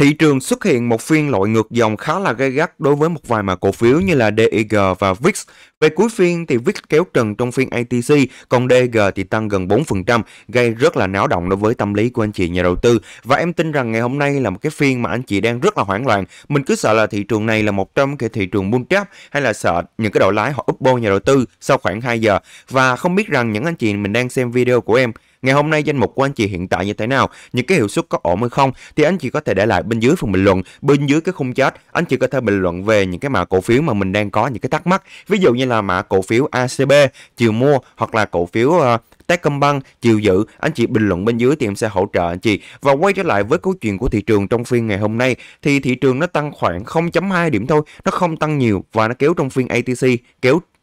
Thị trường xuất hiện một phiên lội ngược dòng khá là gay gắt đối với một vài mã cổ phiếu như là DIG và VIX. Về cuối phiên thì VIX kéo trần trong phiên ATC, còn DG thì tăng gần 4%, gây rất là náo động đối với tâm lý của anh chị nhà đầu tư. Và em tin rằng ngày hôm nay là một cái phiên mà anh chị đang rất là hoảng loạn. Mình cứ sợ là thị trường này là một trong cái thị trường bull trap, hay là sợ những cái đội lái họ úp bô nhà đầu tư sau khoảng 2 giờ. Và không biết rằng những anh chị mình đang xem video của em, ngày hôm nay danh mục của anh chị hiện tại như thế nào, những cái hiệu suất có ổn hay không, thì anh chị có thể để lại bên dưới phần bình luận, bên dưới cái khung chat. Anh chị có thể bình luận về những cái mã cổ phiếu mà mình đang có những cái thắc mắc, ví dụ như là mã cổ phiếu ACB chiều mua hoặc là cổ phiếu Techcombank chiều giữ. Anh chị bình luận bên dưới thì em sẽ hỗ trợ anh chị. Và quay trở lại với câu chuyện của thị trường trong phiên ngày hôm nay, thì thị trường nó tăng khoảng 0.2 điểm thôi, nó không tăng nhiều và nó kéo trong phiên ATC,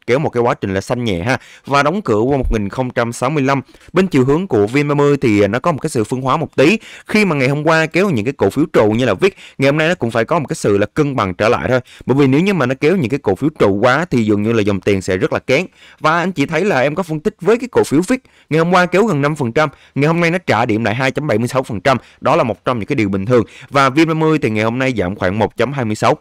kéo một cái quá trình là xanh nhẹ ha, và đóng cửa qua 1065. Bên chiều hướng của VN30 thì nó có một cái sự phân hóa một tí, khi mà ngày hôm qua kéo những cái cổ phiếu trụ như là VIX, ngày hôm nay nó cũng phải có một cái sự là cân bằng trở lại thôi, bởi vì nếu như mà nó kéo những cái cổ phiếu trụ quá thì dường như là dòng tiền sẽ rất là kén. Và anh chị thấy là em có phân tích với cái cổ phiếu VIX ngày hôm qua kéo gần 5%, ngày hôm nay nó trả điểm lại 2.76%, đó là một trong những cái điều bình thường. Và VN30 thì ngày hôm nay giảm khoảng 1.26.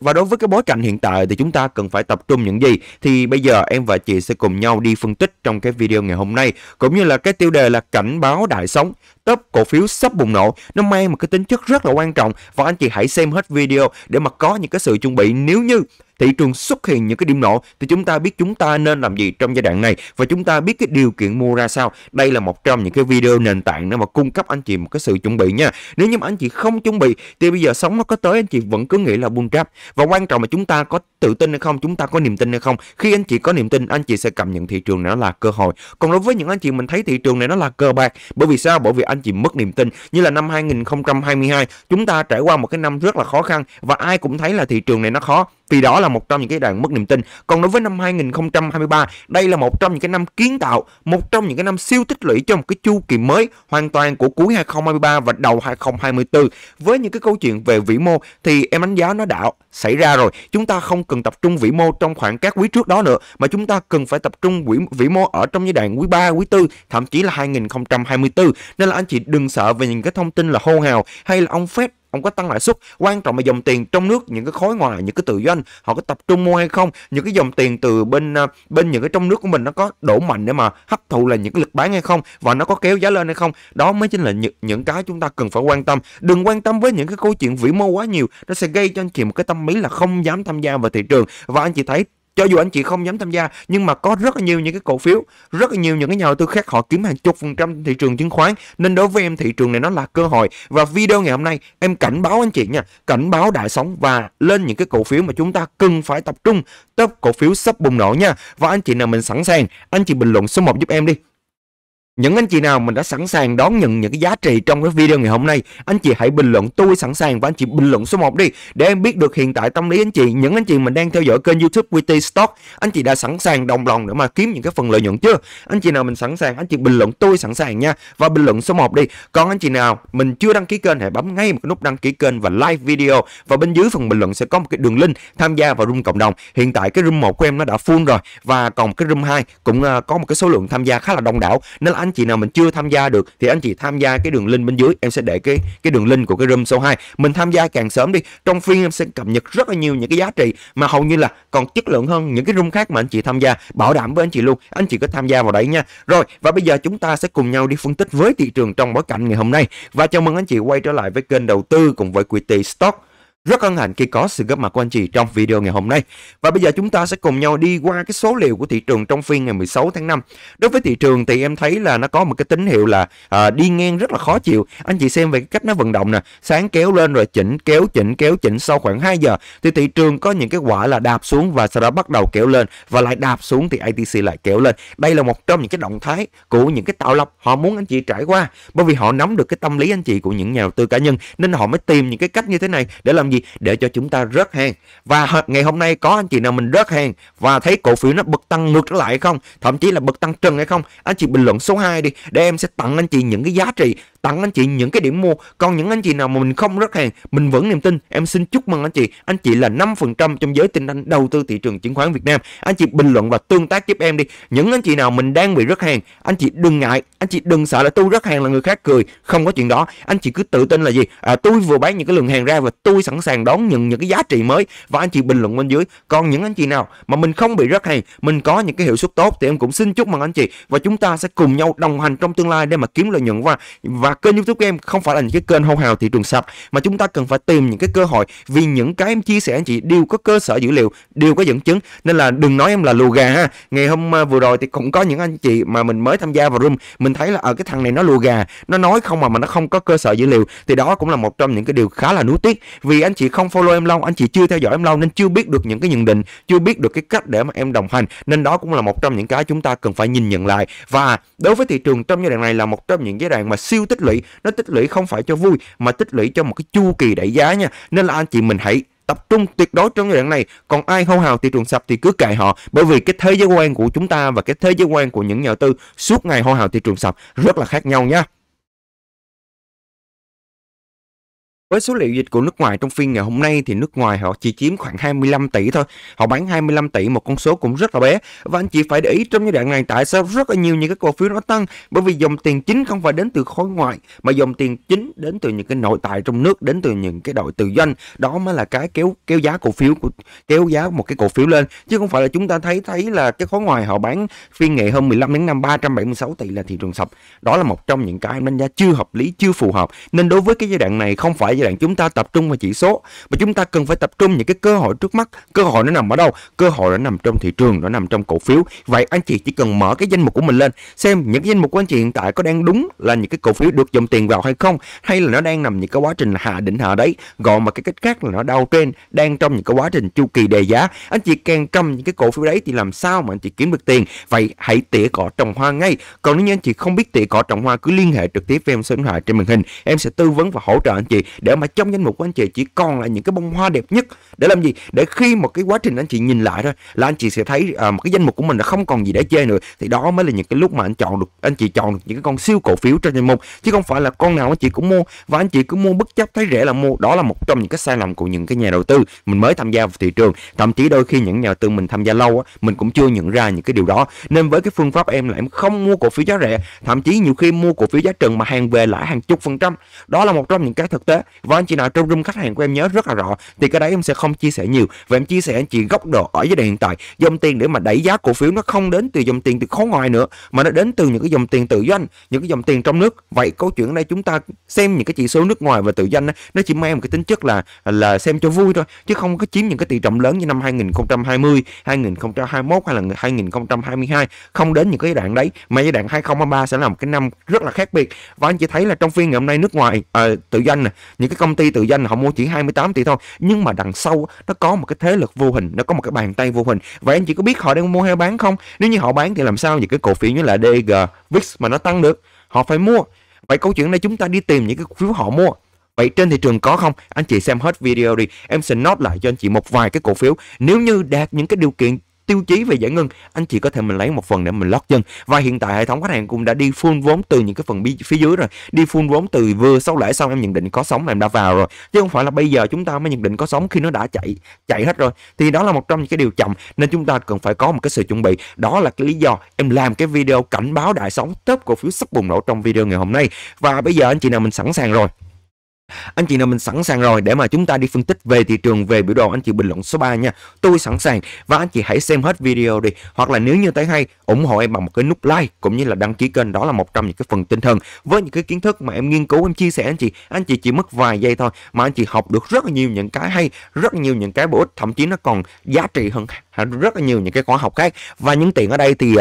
Và đối với cái bối cảnh hiện tại thì chúng ta cần phải tập trung những gì, thì bây giờ em và chị sẽ cùng nhau đi phân tích trong cái video ngày hôm nay, cũng như là cái tiêu đề là cảnh báo đại sóng, top cổ phiếu sắp bùng nổ. Nó mang một cái tính chất rất là quan trọng, và anh chị hãy xem hết video để mà có những cái sự chuẩn bị. Nếu như thị trường xuất hiện những cái điểm nổ thì chúng ta biết chúng ta nên làm gì trong giai đoạn này, và chúng ta biết cái điều kiện mua ra sao. Đây là một trong những cái video nền tảng để mà cung cấp anh chị một cái sự chuẩn bị nha. Nếu như mà anh chị không chuẩn bị thì bây giờ sóng nó có tới, anh chị vẫn cứ nghĩ là bull trap. Và quan trọng là chúng ta có tự tin hay không, chúng ta có niềm tin hay không. Khi anh chị có niềm tin, anh chị sẽ cảm nhận thị trường này nó là cơ hội. Còn đối với những anh chị mình thấy thị trường này nó là cờ bạc, bởi vì sao? Bởi vì anh chị mất niềm tin. Như là năm 2022 chúng ta trải qua một cái năm rất là khó khăn, và ai cũng thấy là thị trường này nó khó, vì đó là một trong những cái đoạn mất niềm tin. Còn đối với năm 2023, đây là một trong những cái năm kiến tạo, một trong những cái năm siêu tích lũy cho một cái chu kỳ mới hoàn toàn của cuối 2023 và đầu 2024. Với những cái câu chuyện về vĩ mô thì em đánh giá nó đã xảy ra rồi. Chúng ta không cần tập trung vĩ mô trong khoảng các quý trước đó nữa, mà chúng ta cần phải tập trung vĩ mô ở trong giai đoạn quý 3, quý 4, thậm chí là 2024. Nên là anh chị đừng sợ về những cái thông tin là hô hào hay là ông Fed ông có tăng lãi suất. Quan trọng là dòng tiền trong nước, những cái khối ngoại, những cái tự doanh họ có tập trung mua hay không, những cái dòng tiền từ bên những cái trong nước của mình nó có đổ mạnh để mà hấp thụ là những cái lực bán hay không, và nó có kéo giá lên hay không. Đó mới chính là những cái chúng ta cần phải quan tâm. Đừng quan tâm với những cái câu chuyện vĩ mô quá nhiều, nó sẽ gây cho anh chị một cái tâm lý là không dám tham gia vào thị trường. Và anh chị thấy, cho dù anh chị không dám tham gia, nhưng mà có rất là nhiều những cái cổ phiếu, rất là nhiều những cái nhà đầu tư khác họ kiếm hàng chục % thị trường chứng khoán. Nên đối với em, thị trường này nó là cơ hội. Và video ngày hôm nay em cảnh báo anh chị nha, cảnh báo đại sóng và lên những cái cổ phiếu mà chúng ta cần phải tập trung, top cổ phiếu sắp bùng nổ nha. Và anh chị nào mình sẵn sàng, anh chị bình luận số 1 giúp em đi. Những anh chị nào mình đã sẵn sàng đón nhận những cái giá trị trong cái video ngày hôm nay, anh chị hãy bình luận tôi sẵn sàng và anh chị bình luận số 1 đi, để em biết được hiện tại tâm lý anh chị. Những anh chị mình đang theo dõi kênh YouTube Quý Tâm Stock, anh chị đã sẵn sàng đồng lòng để mà kiếm những cái phần lợi nhuận chưa? Anh chị nào mình sẵn sàng, anh chị bình luận tôi sẵn sàng nha, và bình luận số 1 đi. Còn anh chị nào mình chưa đăng ký kênh, hãy bấm ngay một cái nút đăng ký kênh và like video, và bên dưới phần bình luận sẽ có một cái đường link tham gia vào room cộng đồng. Hiện tại cái room 1 của em nó đã full rồi, và còn cái room 2 cũng có một cái số lượng tham gia khá là đông đảo. Nên là anh chị nào mình chưa tham gia được thì anh chị tham gia cái đường link bên dưới, em sẽ để cái đường link của cái room số 2. Mình tham gia càng sớm đi, trong phiên em sẽ cập nhật rất là nhiều những cái giá trị mà hầu như là còn chất lượng hơn những cái room khác mà anh chị tham gia, bảo đảm với anh chị luôn. Anh chị có tham gia vào đấy nha. Rồi, và bây giờ chúng ta sẽ cùng nhau đi phân tích với thị trường trong bối cảnh ngày hôm nay. Và chào mừng anh chị quay trở lại với kênh đầu tư cùng với Quý Tâm Stock. Rất hân hạnh khi có sự góp mặt của anh chị trong video ngày hôm nay. Và bây giờ chúng ta sẽ cùng nhau đi qua cái số liệu của thị trường trong phiên ngày 16 tháng 5. Đối với thị trường thì em thấy là nó có một cái tín hiệu là đi ngang rất là khó chịu. Anh chị xem về cái cách nó vận động nè, sáng kéo lên rồi chỉnh kéo chỉnh. Sau khoảng 2 giờ thì thị trường có những cái quả là đạp xuống và sau đó bắt đầu kéo lên và lại đạp xuống, thì ATC lại kéo lên. Đây là một trong những cái động thái của những cái tạo lập họ muốn anh chị trải qua, bởi vì họ nắm được cái tâm lý anh chị của những nhà đầu tư cá nhân, nên họ mới tìm những cái cách như thế này để làm gì? gì để cho chúng ta rớt hàng. Và ngày hôm nay có anh chị nào mình rớt hàng và thấy cổ phiếu nó bật tăng ngược lại hay không, thậm chí là bật tăng trần hay không, anh chị bình luận số 2 đi để em sẽ tặng anh chị những cái giá trị, tặng anh chị những cái điểm mua. Còn những anh chị nào mà mình không rớt hàng, mình vẫn niềm tin, em xin chúc mừng anh chị. Anh chị là 5% trong giới tinh anh đầu tư thị trường chứng khoán Việt Nam. Anh chị bình luận và tương tác giúp em đi. Những anh chị nào mình đang bị rớt hàng, anh chị đừng ngại, anh chị đừng sợ là tôi rớt hàng là người khác cười, không có chuyện đó. Anh chị cứ tự tin là gì, tôi vừa bán những cái lượng hàng ra và tôi sẵn sàng đón những cái giá trị mới. Và anh chị bình luận bên dưới. Còn những anh chị nào mà mình không bị rớt hàng, mình có những cái hiệu suất tốt thì em cũng xin chúc mừng anh chị, và chúng ta sẽ cùng nhau đồng hành trong tương lai để mà kiếm lợi nhuận. Và kênh YouTube của em không phải là những cái kênh hô hào thị trường sập, mà chúng ta cần phải tìm những cái cơ hội, vì những cái em chia sẻ anh chị đều có cơ sở dữ liệu, đều có dẫn chứng, nên là đừng nói em là lùa gà ha. Ngày hôm vừa rồi thì cũng có những anh chị mà mình mới tham gia vào room, mình thấy là ở cái thằng này nó lùa gà, nó nói không mà nó không có cơ sở dữ liệu, thì đó cũng là một trong những cái điều khá là nuối tiếc, vì anh chị không follow em lâu, anh chị chưa theo dõi em lâu nên chưa biết được những cái nhận định, chưa biết được cái cách để mà em đồng hành, nên đó cũng là một trong những cái chúng ta cần phải nhìn nhận lại. Và đối với thị trường trong giai đoạn này là một trong những giai đoạn mà siêu tích lũy, nó tích lũy không phải cho vui mà tích lũy cho một cái chu kỳ đẩy giá nha, nên là anh chị mình hãy tập trung tuyệt đối trong giai đoạn này. Còn ai hô hào thị trường sập thì cứ cài họ, bởi vì cái thế giới quan của chúng ta và cái thế giới quan của những nhà đầu tư suốt ngày hô hào thị trường sập rất là khác nhau nhá. Với số liệu dịch của nước ngoài trong phiên ngày hôm nay thì nước ngoài họ chỉ chiếm khoảng 25 tỷ thôi. Họ bán 25 tỷ, một con số cũng rất là bé. Và anh chị phải để ý trong giai đoạn này tại sao rất là nhiều những cái cổ phiếu nó tăng, bởi vì dòng tiền chính không phải đến từ khối ngoại mà dòng tiền chính đến từ những cái nội tại trong nước, đến từ những cái đội tự doanh. Đó mới là cái kéo giá cổ phiếu, kéo giá một cái cổ phiếu lên, chứ không phải là chúng ta thấy là cái khối ngoài họ bán phiên ngày hôm 15 tháng 5 376 tỷ là thị trường sập. Đó là một trong những cái đánh giá chưa hợp lý, chưa phù hợp. Nên đối với cái giai đoạn này không phải giai đoạn chúng ta tập trung vào chỉ số, mà chúng ta cần phải tập trung những cái cơ hội trước mắt. Cơ hội nó nằm ở đâu? Cơ hội nó nằm trong thị trường, nó nằm trong cổ phiếu. Vậy anh chị chỉ cần mở cái danh mục của mình lên, xem những cái danh mục của anh chị hiện tại có đang đúng là những cái cổ phiếu được dòng tiền vào hay không, hay là nó đang nằm những cái quá trình hạ đỉnh hạ đấy, gọi một cái cách khác là nó đau trên, đang trong những cái quá trình chu kỳ đề giá. Anh chị càng cầm những cái cổ phiếu đấy thì làm sao mà anh chị kiếm được tiền? Vậy hãy tỉa cỏ trồng hoa ngay. Còn nếu như anh chị không biết tỉa cỏ trồng hoa, cứ liên hệ trực tiếp với em số điện thoại trên màn hình, em sẽ tư vấn và hỗ trợ anh chị để mà trong danh mục của anh chị chỉ còn lại những cái bông hoa đẹp nhất. Để làm gì? Để khi một cái quá trình anh chị nhìn lại thôi là anh chị sẽ thấy một cái danh mục của mình đã không còn gì để chơi nữa, thì đó mới là những cái lúc mà anh chị chọn được những cái con siêu cổ phiếu trên danh mục, chứ không phải là con nào anh chị cũng mua và anh chị cứ mua bất chấp thấy rẻ là mua. Đó là một trong những cái sai lầm của những cái nhà đầu tư mình mới tham gia vào thị trường, thậm chí đôi khi những nhà đầu tư mình tham gia lâu á, mình cũng chưa nhận ra những cái điều đó. Nên với cái phương pháp em là em không mua cổ phiếu giá rẻ, thậm chí nhiều khi mua cổ phiếu giá trần mà hàng về lại hàng chục %. Đó là một trong những cái thực tế. Và anh chị nào trong room khách hàng của em nhớ rất là rõ thì cái đấy em sẽ không chia sẻ nhiều, và em chia sẻ anh chị góc độ ở giai đoạn hiện tại. Dòng tiền để mà đẩy giá cổ phiếu nó không đến từ dòng tiền từ khối ngoại nữa, mà nó đến từ những cái dòng tiền tự doanh, những cái dòng tiền trong nước. Vậy câu chuyện ở đây chúng ta xem những cái chỉ số nước ngoài và tự doanh đó, nó chỉ mang một cái tính chất là xem cho vui thôi, chứ không có chiếm những cái tỷ trọng lớn như năm 2020, 2021 hay là 2022. Không đến những cái giai đoạn đấy, mà giai đoạn 2023 sẽ là một cái năm rất là khác biệt. Và anh chị thấy là trong phiên ngày hôm nay nước ngoài tự doanh này, những cái công ty tự doanh họ mua chỉ 28 tỷ thôi, nhưng mà đằng sau nó có một cái thế lực vô hình, nó có một cái bàn tay vô hình. Vậy anh chị có biết họ đang mua hay bán không? Nếu như họ bán thì làm sao những cái cổ phiếu như là DG, VIX mà nó tăng được? Họ phải mua. Vậy câu chuyện này chúng ta đi tìm những cái cổ phiếu họ mua. Vậy trên thị trường có không? Anh chị xem hết video đi, em sẽ note lại cho anh chị một vài cái cổ phiếu. Nếu như đạt những cái điều kiện tiêu chí về giải ngân, anh chị có thể mình lấy một phần để mình lót chân. Và hiện tại hệ thống khách hàng cũng đã đi full vốn từ những cái phần phía dưới rồi, đi full vốn từ vừa sau lễ xong em nhận định có sóng là em đã vào rồi, chứ không phải là bây giờ chúng ta mới nhận định có sóng khi nó đã chạy hết rồi. Thì đó là một trong những cái điều chậm, nên chúng ta cần phải có một cái sự chuẩn bị. Đó là cái lý do em làm cái video cảnh báo đại sóng top cổ phiếu sắp bùng nổ trong video ngày hôm nay. Và bây giờ anh chị nào mình sẵn sàng rồi? Anh chị nào mình sẵn sàng rồi để mà chúng ta đi phân tích về thị trường, về biểu đồ, anh chị bình luận số 3 nha. Tôi sẵn sàng. Và anh chị hãy xem hết video đi, hoặc là nếu như thấy hay ủng hộ em bằng một cái nút like cũng như là đăng ký kênh. Đó là một trong những cái phần tinh thần. Với những cái kiến thức mà em nghiên cứu, em chia sẻ anh chị chỉ mất vài giây thôi mà anh chị học được rất là nhiều những cái hay, rất nhiều những cái bổ ích, thậm chí nó còn giá trị hơn rất là nhiều những cái khóa học khác. Và những tiện ở đây thì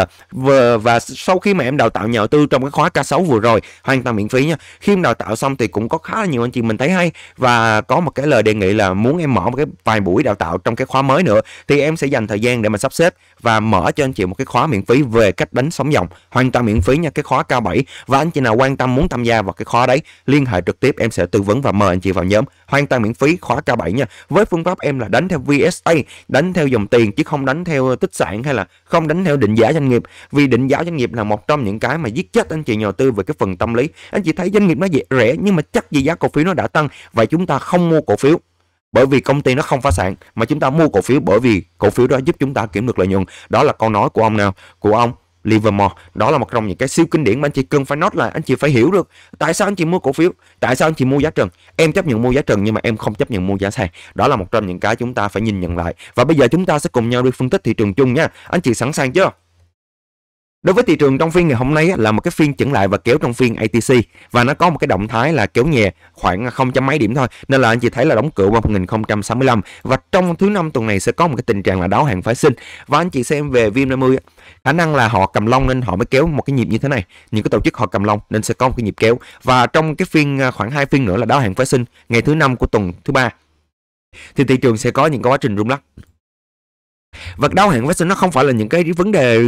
và sau khi mà em đào tạo nhà đầu tư trong cái khóa K6 vừa rồi hoàn toàn miễn phí nha, khi em đào tạo xong thì cũng có khá là nhiều anh chị mình thấy hay và có một cái lời đề nghị là muốn em mở một cái vài buổi đào tạo trong cái khóa mới nữa, thì em sẽ dành thời gian để mà sắp xếp và mở cho anh chị một cái khóa miễn phí về cách đánh sóng dòng hoàn toàn miễn phí nha, cái khóa K7. Và anh chị nào quan tâm muốn tham gia vào cái khóa đấy liên hệ trực tiếp, em sẽ tư vấn và mời anh chị vào nhóm hoàn toàn miễn phí khóa K7 nha. Với phương pháp em là đánh theo VSA, đánh theo dòng tiền chứ không đánh theo tích sản hay là không đánh theo định giá doanh nghiệp, vì định giá doanh nghiệp là một trong những cái mà giết chết anh chị nhà đầu tư về cái phần tâm lý. Anh chị thấy doanh nghiệp nó rẻ nhưng mà chắc gì giá cổ phiếu nó đã tăng, và chúng ta không mua cổ phiếu bởi vì công ty nó không phá sản, mà chúng ta mua cổ phiếu bởi vì cổ phiếu đó giúp chúng ta kiếm được lợi nhuận. Đó là câu nói của ông nào? Của ông Livermore. Đó là một trong những cái siêu kinh điển mà anh chị cần phải note, là anh chị phải hiểu được tại sao anh chị mua cổ phiếu, tại sao anh chị mua giá trần. Em chấp nhận mua giá trần nhưng mà em không chấp nhận mua giá sàn. Đó là một trong những cái chúng ta phải nhìn nhận lại. Và bây giờ chúng ta sẽ cùng nhau đi phân tích thị trường chung nha. Anh chị sẵn sàng chưa? Đối với thị trường trong phiên ngày hôm nay là một cái phiên chững lại và kéo trong phiên ATC, và nó có một cái động thái là kéo nhẹ khoảng 0 mấy điểm thôi, nên là anh chị thấy là đóng cửa qua 1065. Và trong thứ năm tuần này sẽ có một cái tình trạng là đáo hạn phái sinh. Và anh chị xem về VN30, khả năng là họ cầm long nên họ mới kéo một cái nhịp như thế này. Những cái tổ chức họ cầm long nên sẽ có một cái nhịp kéo. Và trong cái phiên khoảng 2 phiên nữa là đáo hạn phái sinh ngày thứ năm của tuần thứ ba thì thị trường sẽ có những quá trình rung lắc. Và đáo hạn phái sinh nó không phải là những cái vấn đề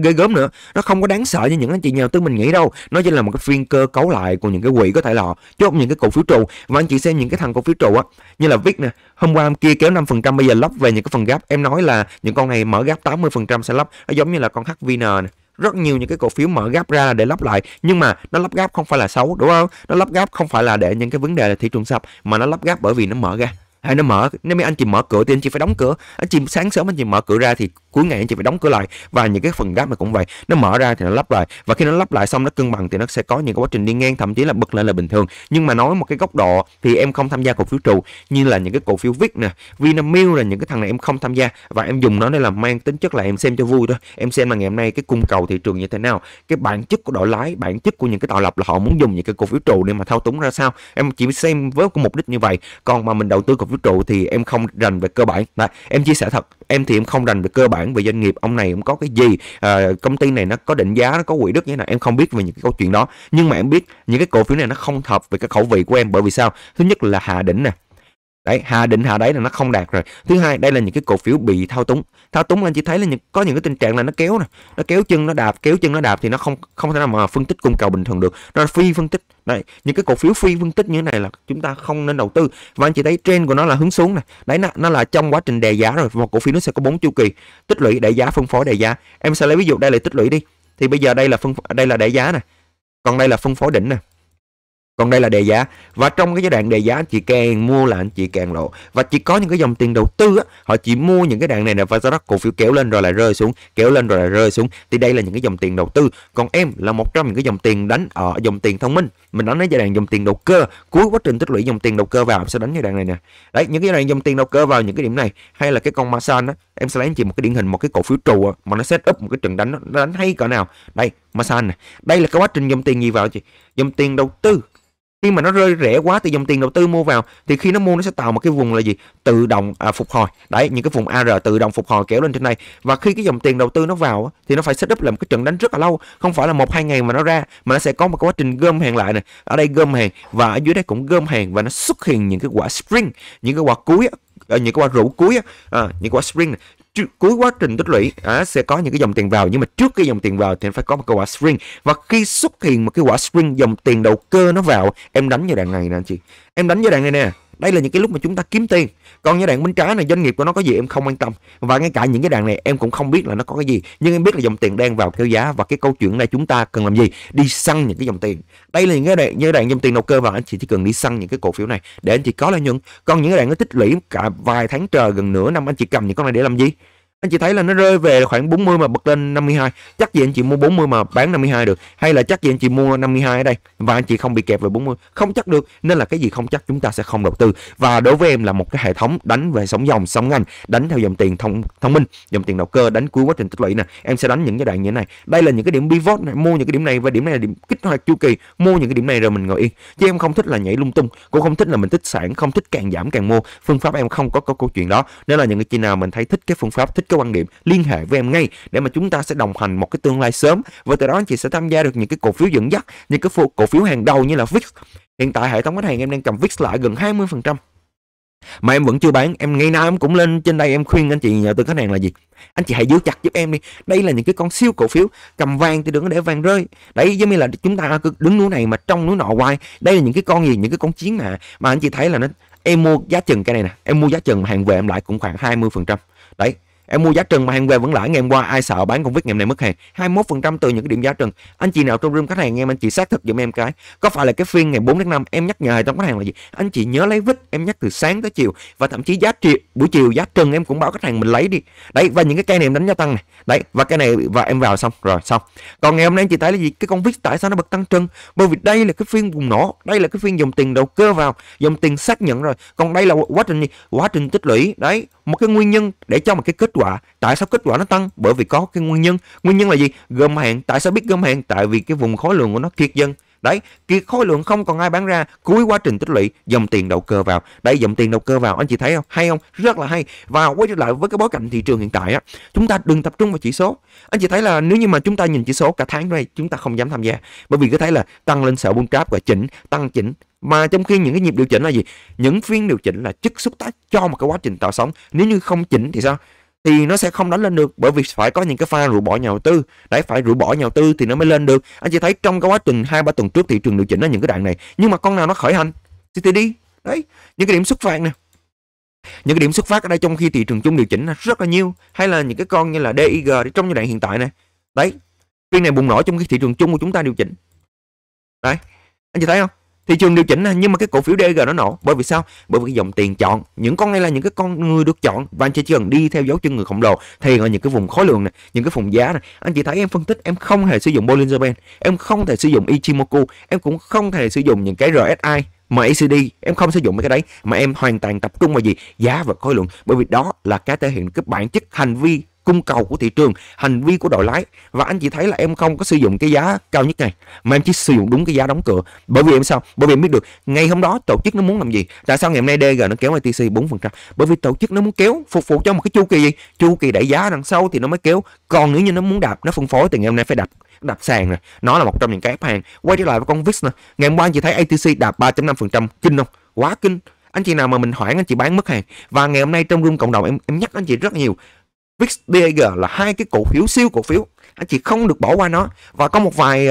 ghê gớm nữa, nó không có đáng sợ như những anh chị nhà đầu tư mình nghĩ đâu. Nó chỉ là một cái phiên cơ cấu lại của những cái quỹ có thể là chốt những cái cổ phiếu trụ. Và anh chị xem những cái thằng cổ phiếu trụ á, như là VIC nè, hôm qua hôm kia kéo 5%, bây giờ lấp về những cái phần gap. Em nói là những con này mở gap 80% sẽ lấp. Nó giống như là con HVN nè, rất nhiều những cái cổ phiếu mở gap ra để lấp lại, nhưng mà nó lấp gap không phải là xấu, đúng không? Nó lấp gap không phải là để những cái vấn đề là thị trường sập, mà nó lấp gap bởi vì nó mở ra. Hay nó mở, nếu mấy anh chị mở cửa thì anh chị phải đóng cửa. Anh chị sáng sớm anh chị mở cửa ra thì cuối ngày anh chị phải đóng cửa lại. Và những cái phần gap này cũng vậy, nó mở ra thì nó lắp lại, và khi nó lắp lại xong nó cân bằng thì nó sẽ có những quá trình đi ngang, thậm chí là bật lên là bình thường. Nhưng mà nói một cái góc độ thì em không tham gia cổ phiếu trụ, như là những cái cổ phiếu VIC nè, Vinamilk là những cái thằng này em không tham gia, và em dùng nó để làm mang tính chất là em xem cho vui thôi. Em xem là ngày hôm nay cái cung cầu thị trường như thế nào, cái bản chất của đội lái, bản chất của những cái tạo lập là họ muốn dùng những cái cổ phiếu trụ để mà thao túng ra sao. Em chỉ xem với cái mục đích như vậy. Còn mà mình đầu tư cổ phiếu trụ thì em không rành về cơ bản. Đấy, em chia sẻ thật, em thì em không rành về cơ bản về doanh nghiệp, ông này cũng có cái gì, công ty này nó có định giá, nó có quỹ đất như thế nào, em không biết về những cái câu chuyện đó. Nhưng mà em biết những cái cổ phiếu này nó không hợp về cái khẩu vị của em. Bởi vì sao? Thứ nhất là hạ đỉnh nè, đấy, hạ đỉnh hạ đáy là nó không đạt rồi. Thứ hai, đây là những cái cổ phiếu bị thao túng. Thao túng là anh chỉ thấy là có những cái tình trạng là nó kéo nè, nó kéo chân nó đạp, kéo chân nó đạp, thì nó không thể nào mà phân tích cung cầu bình thường được, nó phi phân tích. Đấy, những cái cổ phiếu phi phân tích như thế này là chúng ta không nên đầu tư. Và anh chị thấy trend của nó là hướng xuống này. Đấy, nó là trong quá trình đè giá rồi. Một cổ phiếu nó sẽ có 4 chu kỳ: tích lũy, đè giá, phân phối, đè giá. Em sẽ lấy ví dụ đây là tích lũy đi. Thì bây giờ đây là đè giá nè. Còn đây là phân phối đỉnh nè. Còn đây là đề giá. Và trong cái giai đoạn đề giá, anh chị càng mua là anh chị càng lộ. Và chỉ có những cái dòng tiền đầu tư á, họ chỉ mua những cái đoạn này nè, và sau đó cổ phiếu kéo lên rồi lại rơi xuống, kéo lên rồi lại rơi xuống. Thì đây là những cái dòng tiền đầu tư. Còn em là một trong những cái dòng tiền đánh ở dòng tiền thông minh. Mình nói đến giai đoạn dòng tiền đầu cơ, cuối quá trình tích lũy dòng tiền đầu cơ vào, em sẽ đánh giai đoạn này nè. Đấy, những cái giai đoạn dòng tiền đầu cơ vào những cái điểm này, hay là cái con Masan á, em sẽ lấy anh chị một cái điển hình, một cái cổ phiếu trụ mà nó set up một cái trận đánh, nó đánh hay cỡ nào. Đây, Masan này. Đây là cái quá trình dòng tiền gì vào chị? Dòng tiền đầu tư. Khi mà nó rơi rẻ quá thì dòng tiền đầu tư mua vào, thì khi nó mua nó sẽ tạo một cái vùng là gì? Tự động phục hồi. Đấy, những cái vùng AR tự động phục hồi kéo lên trên này. Và khi cái dòng tiền đầu tư nó vào thì nó phải set up làm cái trận đánh rất là lâu, không phải là 1-2 ngày mà nó ra, mà nó sẽ có một cái quá trình gom hàng lại này. Ở đây gom hàng và ở dưới đây cũng gom hàng, và nó xuất hiện những cái quả spring, những cái quả cuối, những cái quả rũ cuối, những quả spring này. Cuối quá trình tích lũy sẽ có những cái dòng tiền vào, nhưng mà trước cái dòng tiền vào thì phải có một cái quả spring. Và khi xuất hiện một cái quả spring, dòng tiền đầu cơ nó vào, em đánh giai đoạn này nè anh chị, em đánh giai đoạn này nè. Đây là những cái lúc mà chúng ta kiếm tiền. Còn giai đoạn bên trái này, doanh nghiệp của nó có gì em không quan tâm, và ngay cả những cái đoạn này em cũng không biết là nó có cái gì, nhưng em biết là dòng tiền đang vào theo giá. Và cái câu chuyện này chúng ta cần làm gì? Đi săn những cái dòng tiền. Đây là những cái giai đoạn dòng tiền đầu cơ vào, anh chị chỉ cần đi săn những cái cổ phiếu này để anh chị có lợi nhuận. Còn những cái đoạn nó tích lũy cả vài tháng trời, gần nửa năm, anh chị cầm những con này để làm gì? Anh chị thấy là nó rơi về khoảng 40 mà bật lên 52, chắc gì anh chị mua 40 mà bán 52 được, hay là chắc gì anh chị mua 52 ở đây và anh chị không bị kẹp về 40, không chắc được. Nên là cái gì không chắc chúng ta sẽ không đầu tư. Và đối với em là một cái hệ thống đánh về sóng dòng, sóng ngành, đánh theo dòng tiền thông minh, dòng tiền đầu cơ, đánh cuối quá trình tích lũy nè. Em sẽ đánh những giai đoạn như thế này. Đây là những cái điểm pivot này, mua những cái điểm này, và điểm này là điểm kích hoạt chu kỳ, mua những cái điểm này rồi mình ngồi yên. Chứ em không thích là nhảy lung tung, cũng không thích là mình tích sản, không thích càng giảm càng mua. Phương pháp em không có câu chuyện đó. Nên là những cái chị nào mình thấy thích cái phương pháp, thích cái quan điểm, liên hệ với em ngay để mà chúng ta sẽ đồng hành một cái tương lai sớm, và từ đó anh chị sẽ tham gia được những cái cổ phiếu dẫn dắt, những cái cổ phiếu hàng đầu như là VIX. Hiện tại hệ thống khách hàng em đang cầm VIX lại gần 20%. Mà em vẫn chưa bán, em ngày nào em cũng lên trên đây em khuyên anh chị nhà đầu tư khách hàng là gì? Anh chị hãy giữ chặt giúp em đi. Đây là những cái con siêu cổ phiếu, cầm vàng thì đừng có để vàng rơi. Đấy giống như là chúng ta cứ đứng núi này mà trong núi nọ hoài. Đây là những cái con gì? Những cái con chiến mà anh chị thấy là nó, em mua giá chừng cái này nè, em mua giá chừng hàng về em lại cũng khoảng 20%. Đấy, em mua giá trần mà hàng về vẫn lãi, ngày hôm qua ai sợ bán con VIX ngày hôm nay mất hàng 21% từ những cái điểm giá trần. Anh chị nào trong room khách hàng em, anh chị xác thực giùm em cái có phải là cái phiên ngày 4/5 em nhắc nhở hệ thống khách hàng là gì? Anh chị nhớ lấy VIX, em nhắc từ sáng tới chiều, và thậm chí giá trị buổi chiều giá trần em cũng báo khách hàng mình lấy đi. Đấy, và những cái cây này em đánh giá tăng này. Đấy, và cái này và em vào xong rồi xong. Còn ngày hôm nay anh chị thấy là gì? Cái con VIX tại sao nó bật tăng trần? Bởi vì đây là cái phiên bùng nổ, đây là cái phiên dòng tiền đầu cơ vào, dòng tiền xác nhận rồi. Còn đây là quá trình tích lũy. Đấy, một cái nguyên nhân để cho một cái kết quả. Tại sao kết quả nó tăng? Bởi vì có cái nguyên nhân. Nguyên nhân là gì? Gom hàng. Tại sao biết gom hàng? Tại vì cái vùng khối lượng của nó kiệt dần. Đấy, kiệt khối lượng không còn ai bán ra, cuối quá trình tích lũy dòng tiền đầu cơ vào. Đây dòng tiền đầu cơ vào, anh chị thấy không? Hay không? Rất là hay. Và quay trở lại với cái bối cảnh thị trường hiện tại á, chúng ta đừng tập trung vào chỉ số. Anh chị thấy là nếu như mà chúng ta nhìn chỉ số cả tháng này, chúng ta không dám tham gia. Bởi vì cứ thấy là tăng lên sợ bull trap và chỉnh, tăng chỉnh. Mà trong khi những cái nhịp điều chỉnh là gì? Những phiên điều chỉnh là chất xúc tác cho một cái quá trình tạo sóng. Nếu như không chỉnh thì sao? Thì nó sẽ không đánh lên được, bởi vì phải có những cái pha rũ bỏ nhà đầu tư. Đấy, phải rũ bỏ nhà đầu tư thì nó mới lên được. Anh chị thấy trong cái quá trình 2-3 tuần trước thị trường điều chỉnh ở những cái đoạn này, nhưng mà con nào nó khởi hành? CTD. Đấy, những cái điểm xuất phát nè. Những cái điểm xuất phát ở đây trong khi thị trường chung điều chỉnh rất là nhiều, hay là những cái con như là DIG trong giai đoạn hiện tại này. Đấy, phiên này bùng nổ trong khi thị trường chung của chúng ta điều chỉnh. Đấy, anh chị thấy không? Thị trường điều chỉnh nhưng mà cái cổ phiếu DG nó nổ. Bởi vì sao? Bởi vì cái dòng tiền chọn. Những con này là những cái con người được chọn, và anh chị chỉ cần đi theo dấu chân người khổng lồ thì ở những cái vùng khối lượng này, những cái vùng giá này. Anh chị thấy em phân tích, em không hề sử dụng Bollinger Band, em không thể sử dụng Ichimoku, em cũng không thể sử dụng những cái RSI, MACD, em không sử dụng mấy cái đấy, mà em hoàn toàn tập trung vào gì? Giá và khối lượng. Bởi vì đó là cái thể hiện cái bản chất hành vi cung cầu của thị trường, hành vi của đội lái. Và anh chị thấy là em không có sử dụng cái giá cao nhất này, mà em chỉ sử dụng đúng cái giá đóng cửa. Bởi vì em sao? Bởi vì em biết được ngày hôm đó tổ chức nó muốn làm gì. Tại sao ngày hôm nay DG nó kéo ITC 4%? Bởi vì tổ chức nó muốn kéo, phục vụ cho một cái chu kỳ gì? Chu kỳ đẩy giá đằng sau thì nó mới kéo. Còn nếu như nó muốn đạp, nó phân phối thì ngày hôm nay phải đạp sàn rồi. Nó là một trong những cái ép hàng. Quay trở lại với con VIX này. Ngày hôm qua anh chị thấy ITC đạp 3.5%, kinh không? Quá kinh. Anh chị nào mà mình hoãn, anh chị bán mất hàng. Và ngày hôm nay trong room cộng đồng em nhắc anh chị rất nhiều. VIX, DG là hai cái cổ phiếu siêu cổ phiếu, anh chị không được bỏ qua nó. Và có một vài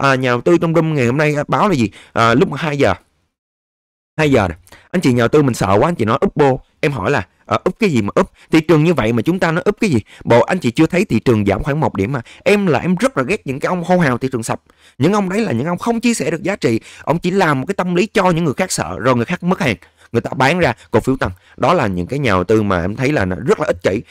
nhà đầu tư trong room ngày hôm nay báo là gì? Lúc 2 giờ này, anh chị nhà đầu tư mình sợ quá, anh chị nói úp bô. Em hỏi là úp cái gì mà úp? Thị trường như vậy mà chúng ta nó úp cái gì? Bộ anh chị chưa thấy thị trường giảm khoảng 1 điểm mà. Em là em rất là ghét những cái ông hô hào thị trường sập. Những ông đấy là những ông không chia sẻ được giá trị, ông chỉ làm một cái tâm lý cho những người khác sợ, rồi người khác mất hàng, người ta bán ra cổ phiếu tăng. Đó là những cái nhà đầu tư mà em thấy là nó rất là ích kỷ.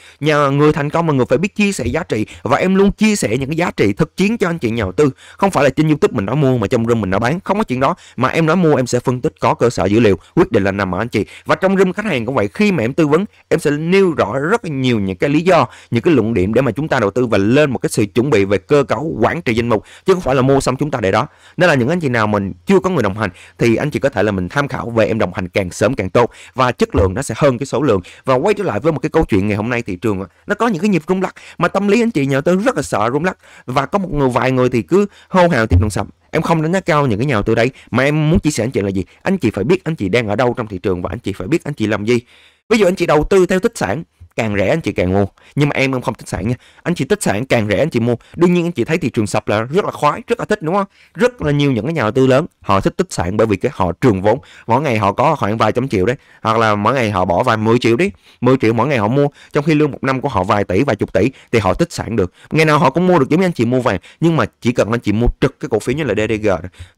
Người thành công mà người phải biết chia sẻ giá trị, và em luôn chia sẻ những cái giá trị thực chiến cho anh chị nhà đầu tư. Không phải là trên YouTube mình đã mua mà trong room mình đã bán, không có chuyện đó. Mà em đã mua em sẽ phân tích có cơ sở dữ liệu, quyết định là nằm ở anh chị. Và trong room khách hàng cũng vậy, khi mà em tư vấn em sẽ nêu rõ rất là nhiều những cái lý do, những cái luận điểm để mà chúng ta đầu tư và lên một cái sự chuẩn bị về cơ cấu quản trị danh mục, chứ không phải là mua xong chúng ta để đó. Nên là những anh chị nào mình chưa có người đồng hành thì anh chị có thể là mình tham khảo về em đồng hành càng sớm càng tốt, và chất lượng nó sẽ hơn cái số lượng. Và quay trở lại với một cái câu chuyện ngày hôm nay thị trường nó có những cái nhịp rung lắc, mà tâm lý anh chị nhà đầu tư rất là sợ rung lắc. Và có vài người thì cứ hô hào thị trường sập. Em không đánh giá cao những cái nhà đầu tư đấy, mà em muốn chia sẻ anh chị là gì? Anh chị phải biết anh chị đang ở đâu trong thị trường, và anh chị phải biết anh chị làm gì. Ví dụ anh chị đầu tư theo tích sản, càng rẻ anh chị càng mua. Nhưng mà em không tích sản nha. Anh chị tích sản càng rẻ anh chị mua. Đương nhiên anh chị thấy thị trường sập là rất là khoái, rất là thích, đúng không? Rất là nhiều những cái nhà đầu tư lớn họ thích tích sản, bởi vì cái họ trường vốn. Mỗi ngày họ có khoảng vài trăm triệu đấy, hoặc là mỗi ngày họ bỏ vài 10 triệu đấy, 10 triệu mỗi ngày họ mua. Trong khi lương một năm của họ vài tỷ, vài chục tỷ thì họ tích sản được. Ngày nào họ cũng mua được giống như anh chị mua vàng. Nhưng mà chỉ cần anh chị mua trực cái cổ phiếu như là DDG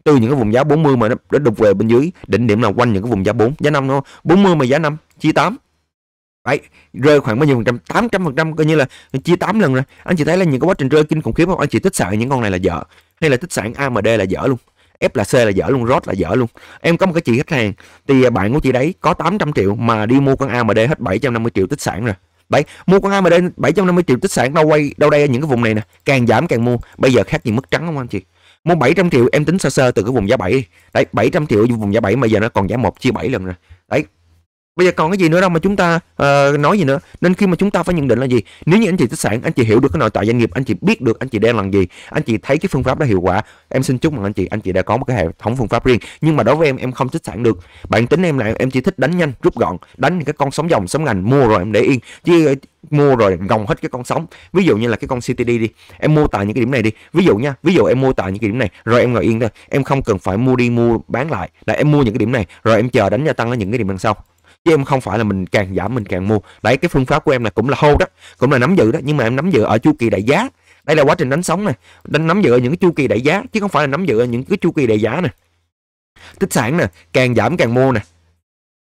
từ những cái vùng giá 40 mà nó đục về bên dưới, đỉnh điểm là quanh những cái vùng giá 4, giá 5 đúng không? 40 mà giá 5 chia 8. Đấy, rơi khoảng bao nhiêu phần trăm? 800%, coi như là chia 8 lần rồi. Anh chị thấy là những cái quá trình rơi kinh khủng khiếp không? Anh chị tích sản những con này là dở, hay là tích sản AMD là dở luôn, F là C là dở luôn, ROT là dở luôn. Em có một cái chị khách hàng thì bạn của chị đấy có 800 triệu mà đi mua con AMD hết 750 triệu tích sản rồi. Đấy, mua con AMD 750 triệu tích sản đâu đây ở những cái vùng này nè, càng giảm càng mua. Bây giờ khác gì mất trắng không anh chị? Mua 700 triệu em tính sơ sơ từ cái vùng giá 7 đi. Đấy, 700 triệu vùng giá 7 mà giờ nó còn giá 1 chia 7 lần rồi. Đấy. Bây giờ còn cái gì nữa đâu mà chúng ta nói gì nữa. Nên khi mà chúng ta phải nhận định là gì? Nếu như anh chị tích sản, anh chị hiểu được cái nội tại doanh nghiệp, anh chị biết được anh chị đang làm gì, anh chị thấy cái phương pháp đó hiệu quả, em xin chúc mừng anh chị đã có một cái hệ thống phương pháp riêng. Nhưng mà đối với em không tích sản được. Bản tính em là em chỉ thích đánh nhanh, rút gọn, đánh những cái con sóng dòng, sóng ngành, mua rồi em để yên, chứ mua rồi gồng hết cái con sóng. Ví dụ như là cái con CTD đi, em mua tại những cái điểm này đi. Ví dụ em mua tại những cái điểm này rồi em ngồi yên thôi. Em không cần phải mua đi mua bán lại. Là em mua những cái điểm này rồi em chờ đánh gia tăng ở những cái điểm đằng sau. Chứ em không phải là mình càng giảm mình càng mua. Đấy, cái phương pháp của em là cũng là hold đó, cũng là nắm giữ đó, nhưng mà em nắm giữ ở chu kỳ đại giá. Đây là quá trình đánh sóng này, đánh nắm giữ ở những cái chu kỳ đại giá chứ không phải là nắm giữ ở những cái chu kỳ đại giá nè. Tích sản nè, càng giảm càng mua nè.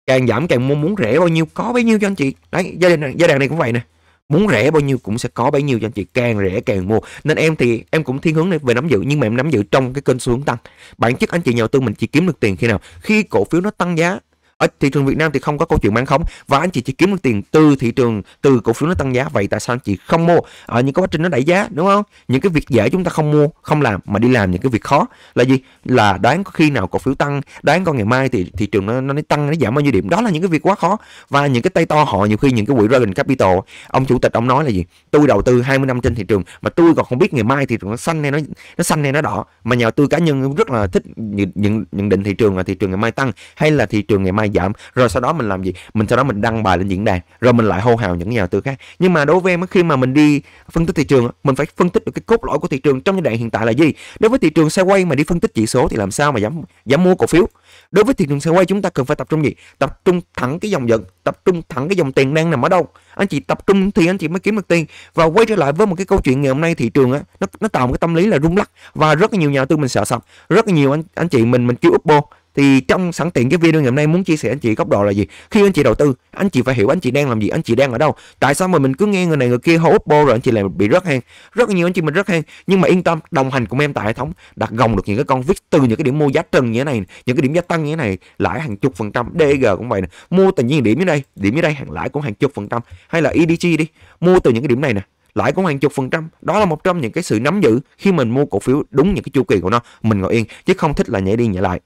Càng giảm càng mua, muốn rẻ bao nhiêu có bấy nhiêu cho anh chị. Đấy, giai đoạn này cũng vậy nè. Muốn rẻ bao nhiêu cũng sẽ có bấy nhiêu cho anh chị, càng rẻ càng mua. Nên em thì em cũng thiên hướng này về nắm giữ, nhưng mà em nắm giữ trong cái kênh xu hướng tăng. Bản chất anh chị nhà đầu tư mình chỉ kiếm được tiền khi nào? Khi cổ phiếu nó tăng giá. Ở thị trường Việt Nam thì không có câu chuyện bán khống, và anh chị chỉ kiếm được tiền từ thị trường, từ cổ phiếu nó tăng giá. Vậy tại sao anh chị không mua ở những cái quá trình nó đẩy giá, đúng không? Những cái việc dễ chúng ta không mua, không làm, mà đi làm những cái việc khó là gì? Là đoán có khi nào cổ phiếu tăng, đoán con ngày mai thì thị trường nó tăng, nó giảm bao nhiêu điểm. Đó là những cái việc quá khó. Và những cái tay to họ nhiều khi những cái quỹ Dragon Capital, ông chủ tịch ông nói là gì? Tôi đầu tư 20 năm trên thị trường mà tôi còn không biết ngày mai thị trường nó xanh hay nó xanh hay nó đỏ. Mà nhà đầu tư cá nhân rất là thích nhận định thị trường là thị trường ngày mai tăng hay là thị trường ngày mai giảm, rồi sau đó mình làm gì? Sau đó mình đăng bài lên diễn đàn, rồi mình lại hô hào những nhà đầu tư khác. Nhưng mà đối với em, khi mà mình đi phân tích thị trường, mình phải phân tích được cái cốt lõi của thị trường trong giai đoạn hiện tại là gì. Đối với thị trường xe quay mà đi phân tích chỉ số thì làm sao mà dám mua cổ phiếu? Đối với thị trường xe quay chúng ta cần phải tập trung gì? Tập trung thẳng cái dòng dẫn, tập trung thẳng cái dòng tiền đang nằm ở đâu. Anh chị tập trung thì anh chị mới kiếm được tiền. Và quay trở lại với một cái câu chuyện ngày hôm nay, thị trường á, nó tạo một cái tâm lý là rung lắc, và rất là nhiều nhà đầu tư mình sợ sập, rất là nhiều anh chị mình kêu upbo. Thì trong sẵn tiện cái video ngày hôm nay muốn chia sẻ anh chị góc độ là gì? Khi anh chị đầu tư, anh chị phải hiểu anh chị đang làm gì, anh chị đang ở đâu. Tại sao mà mình cứ nghe người này người kia hô uppo rồi anh chị lại bị rớt hang? Rất nhiều anh chị mình rớt hang. Nhưng mà yên tâm, đồng hành cùng em tại hệ thống đặt gồng được những cái con VIX từ những cái điểm mua giá trần như thế này, những cái điểm giá tăng như thế này, lãi hàng chục phần trăm. DG cũng vậy nè, mua từ những điểm như đây hàng lãi cũng hàng chục phần trăm. Hay là EDG đi, mua từ những cái điểm này nè, lãi cũng hàng chục phần trăm. Đó là một trong những cái sự nắm giữ khi mình mua cổ phiếu đúng những cái chu kỳ của nó, mình ngồi yên chứ không thích là nhảy đi nhảy lại.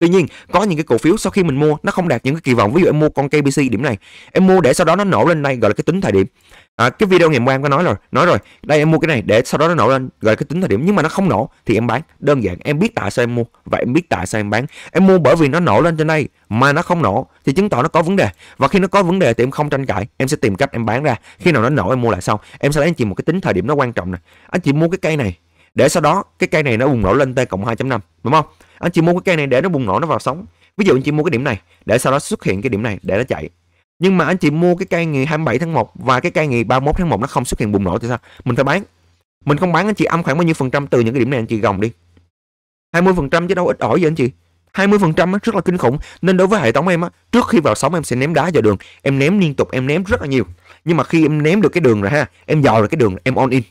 Tuy nhiên, có những cái cổ phiếu sau khi mình mua nó không đạt những cái kỳ vọng. Ví dụ em mua con KBC điểm này, em mua để sau đó nó nổ lên đây, gọi là cái tính thời điểm. Cái video ngày hôm qua em có nói rồi, đây em mua cái này để sau đó nó nổ lên, gọi là cái tính thời điểm. Nhưng mà nó không nổ thì em bán, đơn giản. Em biết tại sao em mua và em biết tại sao em bán. Em mua bởi vì nó nổ lên trên đây mà nó không nổ thì chứng tỏ nó có vấn đề, và khi nó có vấn đề thì em không tranh cãi, em sẽ tìm cách em bán ra. Khi nào nó nổ em mua lại sau. Em sẽ lấy anh chị một cái tính thời điểm nó quan trọng này. Anh chị mua cái cây này để sau đó cái cây này nó bùng nổ lên T cộng 2.5, đúng không? Anh chị mua cái cây này để nó bùng nổ, nó vào sóng. Ví dụ anh chị mua cái điểm này để sau đó xuất hiện cái điểm này để nó chạy. Nhưng mà anh chị mua cái cây ngày 27 tháng 1 và cái cây ngày 31 tháng 1 nó không xuất hiện bùng nổ thì sao? Mình phải bán. Mình không bán anh chị âm khoảng bao nhiêu phần trăm từ những cái điểm này anh chị gồng đi? 20% chứ đâu ít ỏi vậy anh chị. 20% rất là kinh khủng. Nên đối với hệ thống em á, trước khi vào sóng em sẽ ném đá vào đường. Em ném liên tục, em ném rất là nhiều. Nhưng mà khi em ném được cái đường rồi ha, em dò được cái đường, em all in.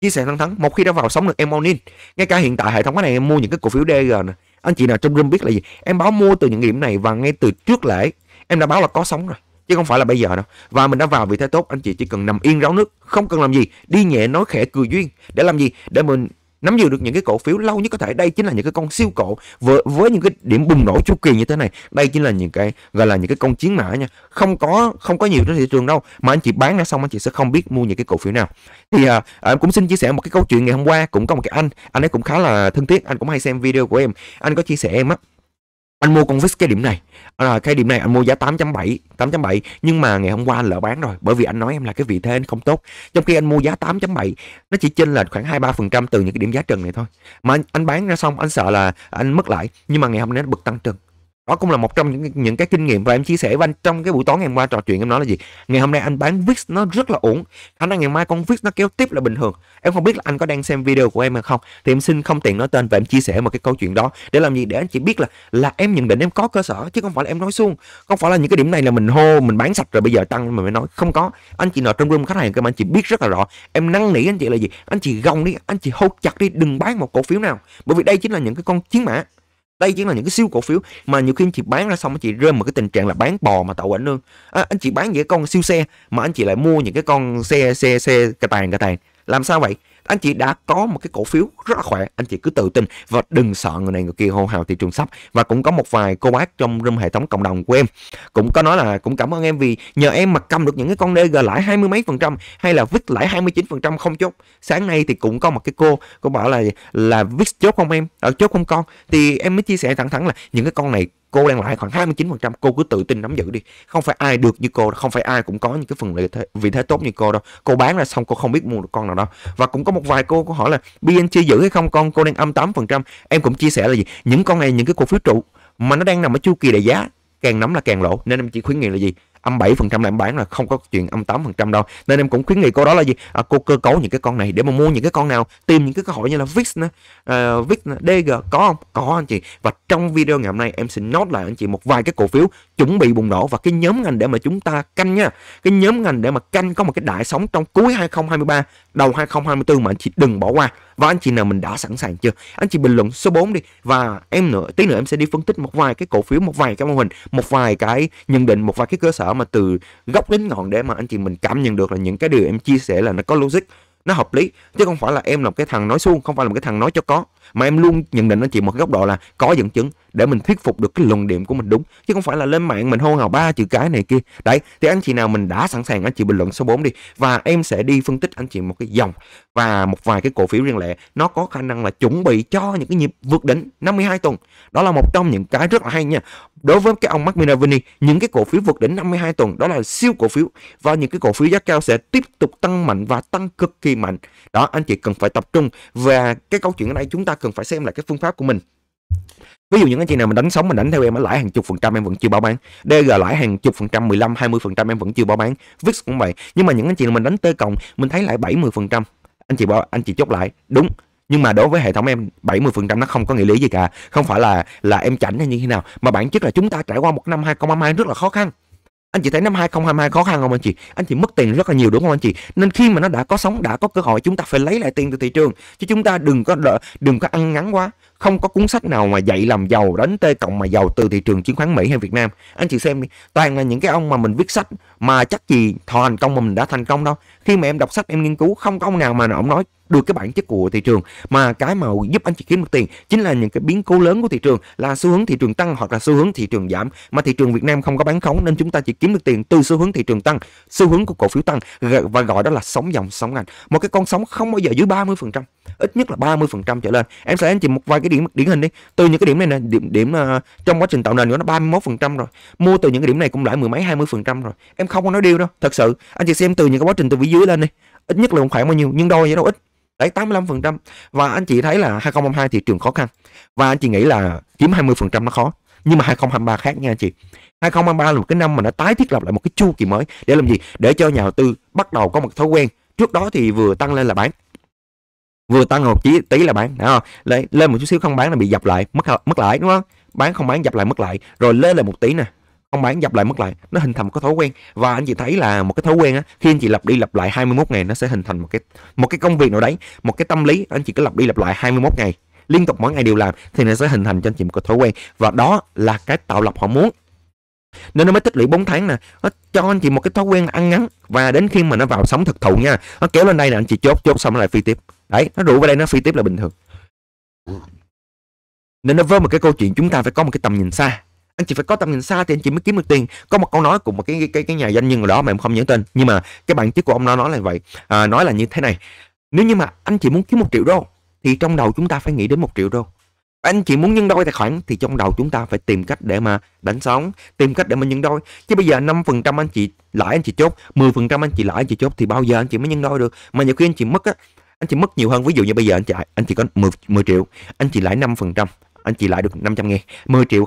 Chia sẻ thẳng thắn, một khi đã vào sóng được em all in. Ngay cả hiện tại hệ thống cái này em mua những cái cổ phiếu DG nè. Anh chị nào trong room biết là gì? Em báo mua từ những điểm này và ngay từ trước lễ em đã báo là có sóng rồi, chứ không phải là bây giờ đâu. Và mình đã vào vị thế tốt, anh chị chỉ cần nằm yên ráo nước, không cần làm gì, đi nhẹ nói khẽ cười duyên. Để làm gì? Để mình nắm giữ được những cái cổ phiếu lâu nhất có thể. Đây chính là những cái con siêu cổ với những cái điểm bùng nổ chu kỳ như thế này. Đây chính là những cái gọi là những cái con chiến mã nha. Không có nhiều trên thị trường đâu, mà anh chị bán ra xong anh chị sẽ không biết mua những cái cổ phiếu nào. Thì em cũng xin chia sẻ một cái câu chuyện ngày hôm qua. Cũng có một cái anh ấy cũng khá là thân thiết, anh cũng hay xem video của em. Anh có chia sẻ em á, anh mua con VIX cái điểm này. Cái điểm này anh mua giá 8.7, nhưng mà ngày hôm qua anh lỡ bán rồi, bởi vì anh nói em là cái vị thế anh không tốt. Trong khi anh mua giá 8.7, nó chỉ chênh lệch khoảng 2-3% từ những cái điểm giá trần này thôi. Mà anh bán ra xong anh sợ là anh mất lại, nhưng mà ngày hôm nay nó bật tăng trần. Đó cũng là một trong những cái kinh nghiệm và em chia sẻ với anh trong cái buổi tối ngày hôm qua trò chuyện. Em nói là gì? Ngày hôm nay anh bán VIX nó rất là ổn, khả năng ngày mai con VIX nó kéo tiếp là bình thường. Em không biết là anh có đang xem video của em hay không, thì em xin không tiện nói tên và em chia sẻ một cái câu chuyện đó. Để làm gì? Để anh chị biết là em nhận định em có cơ sở, chứ không phải là em nói suông. Không phải là những cái điểm này là mình hô mình bán sạch rồi bây giờ tăng mình mới nói. Không có. Anh chị nào trong room khách hàng cơ mà anh chị biết rất là rõ. Em năn nỉ anh chị là gì? Anh chị gồng đi, anh chị hô chặt đi, đừng bán một cổ phiếu nào, bởi vì đây chính là những cái con chiến mã. Đây chính là những cái siêu cổ phiếu mà nhiều khi anh chị bán ra xong anh chị rơi một cái tình trạng là bán bò mà tậu ảnh nương. Anh chị bán những con siêu xe mà anh chị lại mua những cái con xe cà tàng. Làm sao vậy? anh chị đã có một cái cổ phiếu rất là khỏe, anh chị cứ tự tin và đừng sợ người này người kia hô hào thị trường sắp. Và cũng có một vài cô bác trong room hệ thống cộng đồng của em cũng có nói là cũng cảm ơn em vì nhờ em mà cầm được những cái con DG lãi 20 mấy phần trăm hay là VIX lãi 29% không chốt. Sáng nay thì cũng có một cái cô bảo là VIX chốt không em, chốt không con, thì em mới chia sẻ thẳng thắn là những cái con này cô đang lãi khoảng 29%, cô cứ tự tin nắm giữ đi. Không phải ai được như cô, không phải ai cũng có những cái phần lợi thế, vị thế tốt như cô đâu. Cô bán ra xong cô không biết mua được con nào đâu. Và cũng có một vài cô hỏi là BNC giữ hay không con, cô đang âm 8%. Em cũng chia sẻ là gì, những con này những cái cổ phiếu trụ mà nó đang nằm ở chu kỳ đại giá, càng nắm là càng lỗ, nên em chỉ khuyến nghị là gì, âm 7% là em bán, là không có chuyện âm 8% đâu. Nên em cũng khuyến nghị cô đó là gì, cô cơ cấu những cái con này để mà mua những cái con nào, tìm những cái cơ hội như là VIX nữa, DG có không? Có anh chị. Và trong video ngày hôm nay em xin nốt lại anh chị một vài cái cổ phiếu chuẩn bị bùng nổ và cái nhóm ngành để mà chúng ta canh nha. Cái nhóm ngành để mà canh có một cái đại sóng trong cuối 2023, đầu 2024 mà anh chị đừng bỏ qua. Và anh chị nào mình đã sẵn sàng chưa? Anh chị bình luận số 4 đi, và em nữa tí nữa em sẽ đi phân tích một vài cái cổ phiếu, một vài cái mô hình, một vài cái nhận định, một vài cái cơ sở mà từ gốc đến ngọn để mà anh chị mình cảm nhận được là những cái điều em chia sẻ là nó có logic, nó hợp lý, chứ không phải là em làm cái thằng nói suông, không phải là một cái thằng nói cho có, mà em luôn nhận định anh chị một góc độ là có dẫn chứng để mình thuyết phục được cái luận điểm của mình đúng, chứ không phải là lên mạng mình hô hào 3 chữ cái này kia. Đấy, thì anh chị nào mình đã sẵn sàng, anh chị bình luận số 4 đi, và em sẽ đi phân tích anh chị một cái dòng và một vài cái cổ phiếu riêng lẻ nó có khả năng là chuẩn bị cho những cái nhịp vượt đỉnh 52 tuần. Đó là một trong những cái rất là hay nha. Đối với cái ông Mark Minervini, những cái cổ phiếu vượt đỉnh 52 tuần đó là siêu cổ phiếu, và những cái cổ phiếu giá cao sẽ tiếp tục tăng mạnh và tăng cực kỳ mạnh. Đó, anh chị cần phải tập trung, và cái câu chuyện ở đây chúng ta cần phải xem lại cái phương pháp của mình. Ví dụ những anh chị nào mình đánh sóng, mình đánh theo em ở lãi hàng chục phần trăm em vẫn chưa báo bán, DG lãi hàng chục phần trăm, 15-20% em vẫn chưa báo bán, VIX cũng vậy. Nhưng mà những anh chị nào mình đánh tê cộng, mình thấy lãi 70%, anh chị bảo anh chị chốt lại đúng. Nhưng mà đối với hệ thống em 70% nó không có nghĩa lý gì cả, không phải là em chảnh hay như thế nào, mà bản chất là chúng ta trải qua một năm 2022 rất là khó khăn. Anh chị thấy năm 2022 khó khăn không anh chị? Anh chị mất tiền rất là nhiều đúng không anh chị? Nên khi mà nó đã có sóng, đã có cơ hội, chúng ta phải lấy lại tiền từ thị trường, chứ chúng ta đừng có ăn ngắn quá. Không có cuốn sách nào mà dạy làm giàu, đánh T cộng mà giàu từ thị trường chứng khoán Mỹ hay Việt Nam. Anh chị xem đi, toàn là những cái ông mà mình viết sách mà chắc gì thành công mà mình đã thành công đâu. Khi mà em đọc sách, em nghiên cứu, không có ông nào mà ông nói được cái bản chất của thị trường, mà cái mà giúp anh chị kiếm được tiền chính là những cái biến cố lớn của thị trường, là xu hướng thị trường tăng hoặc là xu hướng thị trường giảm. Mà thị trường Việt Nam không có bán khống, nên chúng ta chỉ kiếm được tiền từ xu hướng thị trường tăng, xu hướng của cổ phiếu tăng, và gọi đó là sóng dòng, sóng ngành. Một cái con sóng không bao giờ dưới 30%, ít nhất là 30% trở lên. Em sẽ anh chị một vài cái điểm điển hình đi. Từ những cái điểm này nè, điểm trong quá trình tạo nền của nó 31% rồi, mua từ những cái điểm này cũng lãi mười mấy 20% rồi. Em không có nói điêu đâu, thật sự. Anh chị xem từ những cái quá trình từ phía dưới lên đi, ít nhất là khoảng bao nhiêu, nhưng đôi vậy đâu ít. Đấy, 85%. Và anh chị thấy là 2022 thị trường khó khăn, và anh chị nghĩ là kiếm 20% nó khó. Nhưng mà 2023 khác nha anh chị. 2023 là một cái năm mà nó tái thiết lập lại một cái chu kỳ mới. Để làm gì? Để cho nhà đầu tư bắt đầu có một thói quen. Trước đó thì vừa tăng lên là bán, vừa tăng một tí là bán, đúng không? Lên một chút xíu không bán là bị dập lại, mất lãi, đúng không? Bán không bán, dập lại, mất lại. Rồi lên lại một tí nè, không bán, dập lại, mất lại. Nó hình thành một cái thói quen. Và anh chị thấy là một cái thói quen á, khi anh chị lặp đi lặp lại 21 ngày nó sẽ hình thành một cái công việc nào đấy, một cái tâm lý. Anh chị cứ lặp đi lặp lại 21 ngày liên tục, mỗi ngày đều làm thì nó sẽ hình thành cho anh chị một cái thói quen, và đó là cái tạo lập họ muốn. Nên nó mới tích lũy 4 tháng nè, nó cho anh chị một cái thói quen ăn ngắn, và đến khi mà nó vào sóng thực thụ nha, nó kéo lên đây là anh chị chốt xong nó lại phi tiếp. Đấy, nó rủ vào đây nó phi tiếp là bình thường. Nên nó với một cái câu chuyện chúng ta phải có một cái tầm nhìn xa. Anh chị phải có tầm nhìn xa thì anh chị mới kiếm được tiền. Có một câu nói của một cái nhà doanh nhân nào đó mà em không nhớ tên, nhưng mà cái bản chất của ông nó nói là vậy, nói là như thế này: nếu như mà anh chị muốn kiếm 1 triệu đô thì trong đầu chúng ta phải nghĩ đến 1 triệu đô. Anh chị muốn nhân đôi tài khoản thì trong đầu chúng ta phải tìm cách để mà đánh sóng, tìm cách để mà nhân đôi. Chứ bây giờ 5% anh chị lãi anh chị chốt, 10% anh chị lãi anh chị chốt, thì bao giờ anh chị mới nhân đôi được? Mà nhiều khi anh chị mất á, anh chị mất nhiều hơn. Ví dụ như bây giờ anh chị có 10 triệu, anh chị lãi 5%, anh chị lãi được 500 nghìn, 10 triệu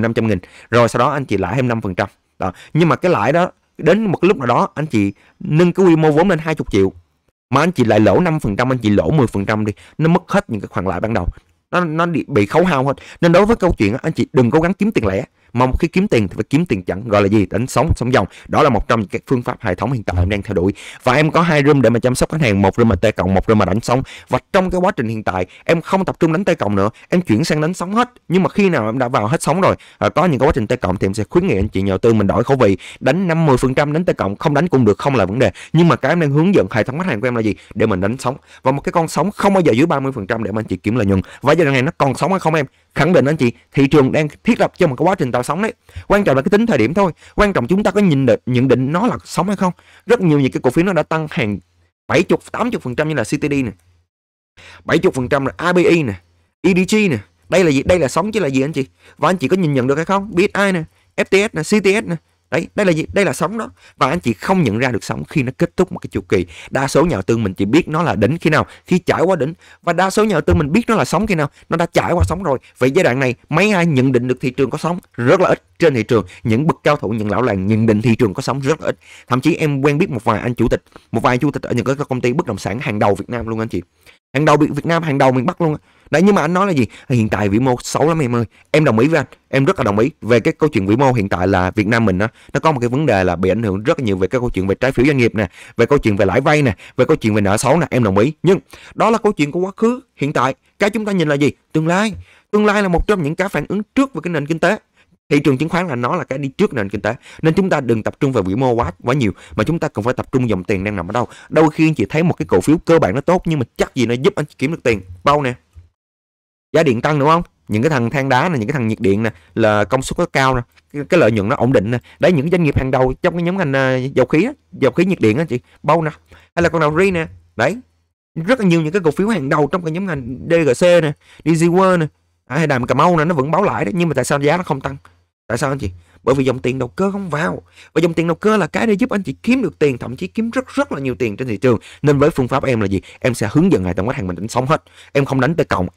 500 nghìn, rồi sau đó anh chị lãi thêm 5%. Nhưng mà cái lãi đó đến một lúc nào đó anh chị nâng cái quy mô vốn lên 20 triệu, mà anh chị lại lỗ 5%, anh chị lỗ 10% đi, nó mất hết những cái khoản lãi ban đầu, nó bị khấu hao hết. Nên đối với câu chuyện đó, anh chị đừng cố gắng kiếm tiền lẻ, mong khi kiếm tiền thì phải kiếm tiền chẵn, gọi là gì, đánh sóng sóng dòng. Đó là một trong các phương pháp hệ thống hiện tại em đang theo đuổi. Và em có hai room để mà chăm sóc khách hàng, một room mà T cộng, một room mà đánh sóng. Và trong cái quá trình hiện tại em không tập trung đánh T cộng nữa, em chuyển sang đánh sóng hết. Nhưng mà khi nào em đã vào hết sóng rồi, có những cái quá trình T cộng thì em sẽ khuyến nghị anh chị nhà đầu tư mình đổi khẩu vị, đánh 50% đánh T cộng, không đánh cũng được, không là vấn đề. Nhưng mà cái em đang hướng dẫn hệ thống khách hàng của em là gì, để mình đánh sóng. Và một cái con sóng không bao giờ dưới 30% để mà anh chị kiếm lợi nhuận. Và giờ này nó còn sóng hay không em? Khẳng định anh chị, thị trường đang thiết lập cho một cái quá trình tạo sóng đấy. Quan trọng là cái tính thời điểm thôi. Quan trọng chúng ta có nhìn được, nhận định nó là sóng hay không. Rất nhiều những cái cổ phiếu nó đã tăng hàng 70-80% như là CTD nè, 70% là ABI nè, EDG nè. Đây là gì? Đây là sóng chứ là gì anh chị? Và anh chị có nhìn nhận được hay không? BSI nè, FTS nè, CTS nè. Đấy, đây là gì? Đây là sóng đó. Và anh chị không nhận ra được sóng khi nó kết thúc một cái chu kỳ. Đa số nhà đầu tư mình chỉ biết nó là đỉnh khi nào, khi trải qua đỉnh. Và đa số nhà đầu tư mình biết nó là sóng khi nào, nó đã trải qua sóng rồi. Vậy giai đoạn này mấy ai nhận định được thị trường có sóng? Rất là ít. Trên thị trường, những bậc cao thủ, những lão làng nhận định thị trường có sóng rất là ít. Thậm chí em quen biết một vài chủ tịch ở những cái công ty bất động sản hàng đầu Việt Nam luôn anh chị. Hàng đầu Việt Nam, hàng đầu miền Bắc luôn. Đấy, nhưng mà anh nói là gì? Hiện tại vĩ mô xấu lắm em ơi. Em đồng ý với anh, em rất là đồng ý về cái câu chuyện vĩ mô hiện tại là Việt Nam mình đó, nó có một cái vấn đề là bị ảnh hưởng rất là nhiều về cái câu chuyện về trái phiếu doanh nghiệp nè, về câu chuyện về lãi vay nè, về câu chuyện về nợ xấu nè, em đồng ý. Nhưng đó là câu chuyện của quá khứ, hiện tại cái chúng ta nhìn là gì? Tương lai. Tương lai là một trong những cái phản ứng trước về cái nền kinh tế. Thị trường chứng khoán là nó là cái đi trước nền kinh tế, nên chúng ta đừng tập trung vào vĩ mô quá nhiều, mà chúng ta cần phải tập trung dòng tiền đang nằm ở đâu. Đôi khi anh chị thấy một cái cổ phiếu cơ bản nó tốt, nhưng mà chắc gì nó giúp anh chị kiếm được tiền. Bao nè, giá điện tăng đúng không? Những cái thằng than đá này, những cái thằng nhiệt điện nè, là công suất nó cao nè, cái lợi nhuận nó ổn định nè. Đấy, những doanh nghiệp hàng đầu trong cái nhóm ngành dầu khí nhiệt điện á chị, bao nè, hay là con nào RE nè. Đấy, rất là nhiều những cái cổ phiếu hàng đầu trong cái nhóm ngành DGC nè, DGC nè, hay Đàm Cà Mau nè, nó vẫn báo lãi đấy, nhưng mà tại sao giá nó không tăng? Tại sao anh chị? Bởi vì dòng tiền đầu cơ không vào. Và dòng tiền đầu cơ là cái để giúp anh chị kiếm được tiền, thậm chí kiếm rất là nhiều tiền trên thị trường. Nên với phương pháp em là gì? Em sẽ hướng dẫn hệ thống khách hàng mình đánh sóng hết. Em không đánh tới cộng,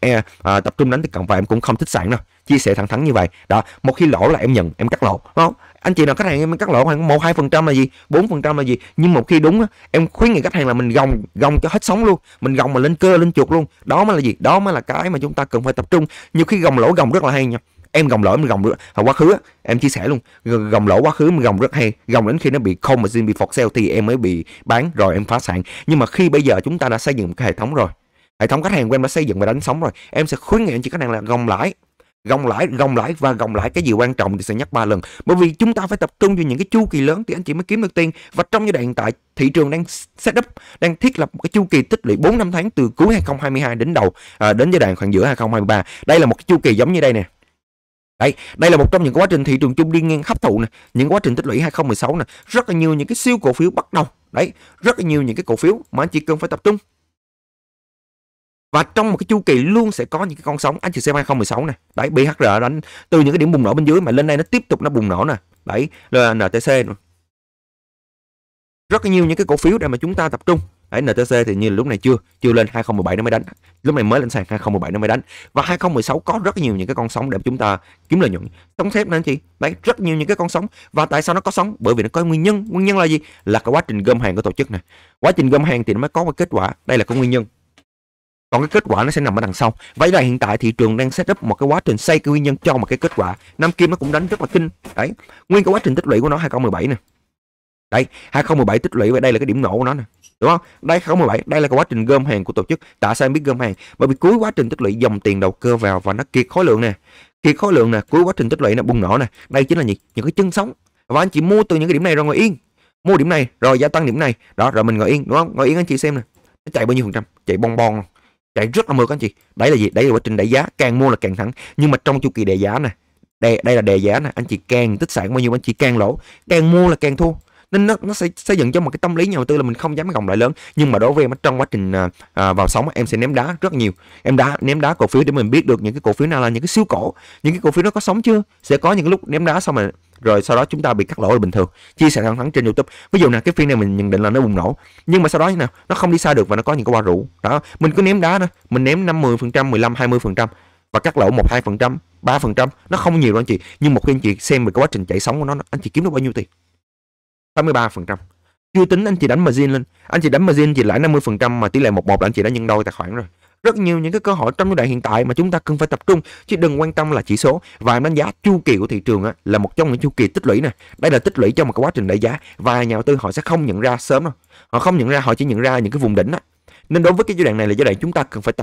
tập trung đánh tới cộng, và em cũng không thích sạn đâu. Chia sẻ thẳng thắn như vậy. Đó, một khi lỗ là em nhận, em cắt lỗ, đúng không? Anh chị nào khách hàng em cắt lỗ khoảng 1-2% là gì, 4% là gì. Nhưng một khi đúng, em khuyến nghị khách hàng là mình gồng cho hết sóng luôn, mình gồng mà lên cơ lên chuột luôn. Đó mới là gì? Đó mới là cái mà chúng ta cần phải tập trung. Nhiều khi gồng lỗ gồng rất là hay nha. Em gồng lỗ, em gồng quá khứ, em chia sẻ luôn, gồng lỗ quá khứ em gồng rất hay, gồng đến khi nó bị không mà xin bị for sale thì em mới bị bán rồi em phá sản. Nhưng mà khi bây giờ chúng ta đã xây dựng một cái hệ thống rồi, hệ thống khách hàng của em đã xây dựng và đánh sóng rồi, em sẽ khuyến nghị anh chị khách hàng là gồng lãi và gồng lãi. Cái gì quan trọng thì sẽ nhắc 3 lần, bởi vì chúng ta phải tập trung vào những cái chu kỳ lớn thì anh chị mới kiếm được tiền. Và trong giai đoạn hiện tại thị trường đang set up, đang thiết lập một cái chu kỳ tích lũy 4-5 tháng từ cuối 2022 đến đến giai đoạn khoảng giữa 2023. Đây là một cái chu kỳ giống như đây nè. Đây là một trong những quá trình thị trường chung đi ngang hấp thụ nè, những quá trình tích lũy 2016 nè, rất là nhiều những cái siêu cổ phiếu bắt đầu. Đấy, rất là nhiều những cái cổ phiếu mà anh chị cần phải tập trung. Và trong một cái chu kỳ luôn sẽ có những cái con sóng. Anh chị xem 2016 nè, đấy, BHR đánh từ những cái điểm bùng nổ bên dưới mà lên đây nó tiếp tục nó bùng nổ nè. Đấy, là NTC nè. Rất là nhiều những cái cổ phiếu để mà chúng ta tập trung. Đấy, NTC thì như lúc này chưa lên 2017 nó mới đánh, lúc này mới lên sàn 2017 nó mới đánh. Và 2016 có rất nhiều những cái con sóng để chúng ta kiếm lợi nhuận. Sóng thép nè anh chị, đấy, rất nhiều những cái con sóng. Và tại sao nó có sóng? Bởi vì nó có nguyên nhân là gì? Là cái quá trình gom hàng của tổ chức nè, quá trình gom hàng thì nó mới có một kết quả. Đây là cái nguyên nhân, còn cái kết quả nó sẽ nằm ở đằng sau. Vậy là hiện tại thị trường đang set up một cái quá trình xây cái nguyên nhân cho một cái kết quả. Nam Kim nó cũng đánh rất là kinh. Đấy, nguyên cái quá trình tích lũy của nó 2017 nè. Đấy, 2017 tích lũy, và đây là cái điểm nổ của nó nè, đúng không? Đây 2017, đây là cái quá trình gom hàng của tổ chức. Tại sao em biết gom hàng? Bởi vì cuối quá trình tích lũy dòng tiền đầu cơ vào và nó kiệt khối lượng nè, cuối quá trình tích lũy nó bùng nổ nè. Đây chính là những cái chân sóng. Và anh chị mua từ những cái điểm này rồi ngồi yên, mua điểm này rồi gia tăng điểm này đó, rồi mình ngồi yên, đúng không? Ngồi yên anh chị xem nè, nó chạy bao nhiêu phần trăm, chạy bong bong, chạy rất là mượt anh chị. Đấy là gì? Đấy là quá trình đẩy giá, càng mua là càng thắng. Nhưng mà trong chu kỳ đè giá nè, đây là đè giá nè, anh chị càng tích sản bao nhiêu anh chị càng lỗ, càng mua là càng thua. Nên nó sẽ xây dựng cho một cái tâm lý nhà đầu tư là mình không dám gồng lại lớn. Nhưng mà đối với em trong quá trình vào sóng, em sẽ ném đá rất nhiều. Em ném đá cổ phiếu để mình biết được những cái cổ phiếu nào là những cái siêu cổ, những cái cổ phiếu nó có sóng chưa. Sẽ có những lúc ném đá xong rồi sau đó chúng ta bị cắt lỗ là bình thường. Chia sẻ thẳng thắn trên YouTube. Ví dụ là cái phiên này mình nhận định là nó bùng nổ, nhưng mà sau đó như nào nó không đi xa được và nó có những cái qua rủ đó. Mình cứ ném đá đó, mình ném 5, 10%, 15, 20% và cắt lỗ 1, 2%, 3%. Nó không nhiều đâu anh chị. Nhưng một khi anh chị xem về cái quá trình chạy sóng của nó, anh chị kiếm được bao nhiêu tiền? 83%. Chưa tính anh chị đánh margin lên, anh chị đánh margin chị lãi 50%, mà tỷ lệ 1:1 là anh chị đã nhân đôi tài khoản rồi. rất nhiều những cái cơ hội trong giai đoạn hiện tại mà chúng ta cần phải tập trung, chứ đừng quan tâm là chỉ số. Và đánh giá chu kỳ của thị trường là một trong những chu kỳ tích lũy nè. Đây là tích lũy trong một cái quá trình đẩy giá, và nhà đầu tư họ sẽ không nhận ra sớm đâu. Họ không nhận ra, họ chỉ nhận ra những cái vùng đỉnh. Nên đối với cái giai đoạn này là giai đoạn chúng ta cần phải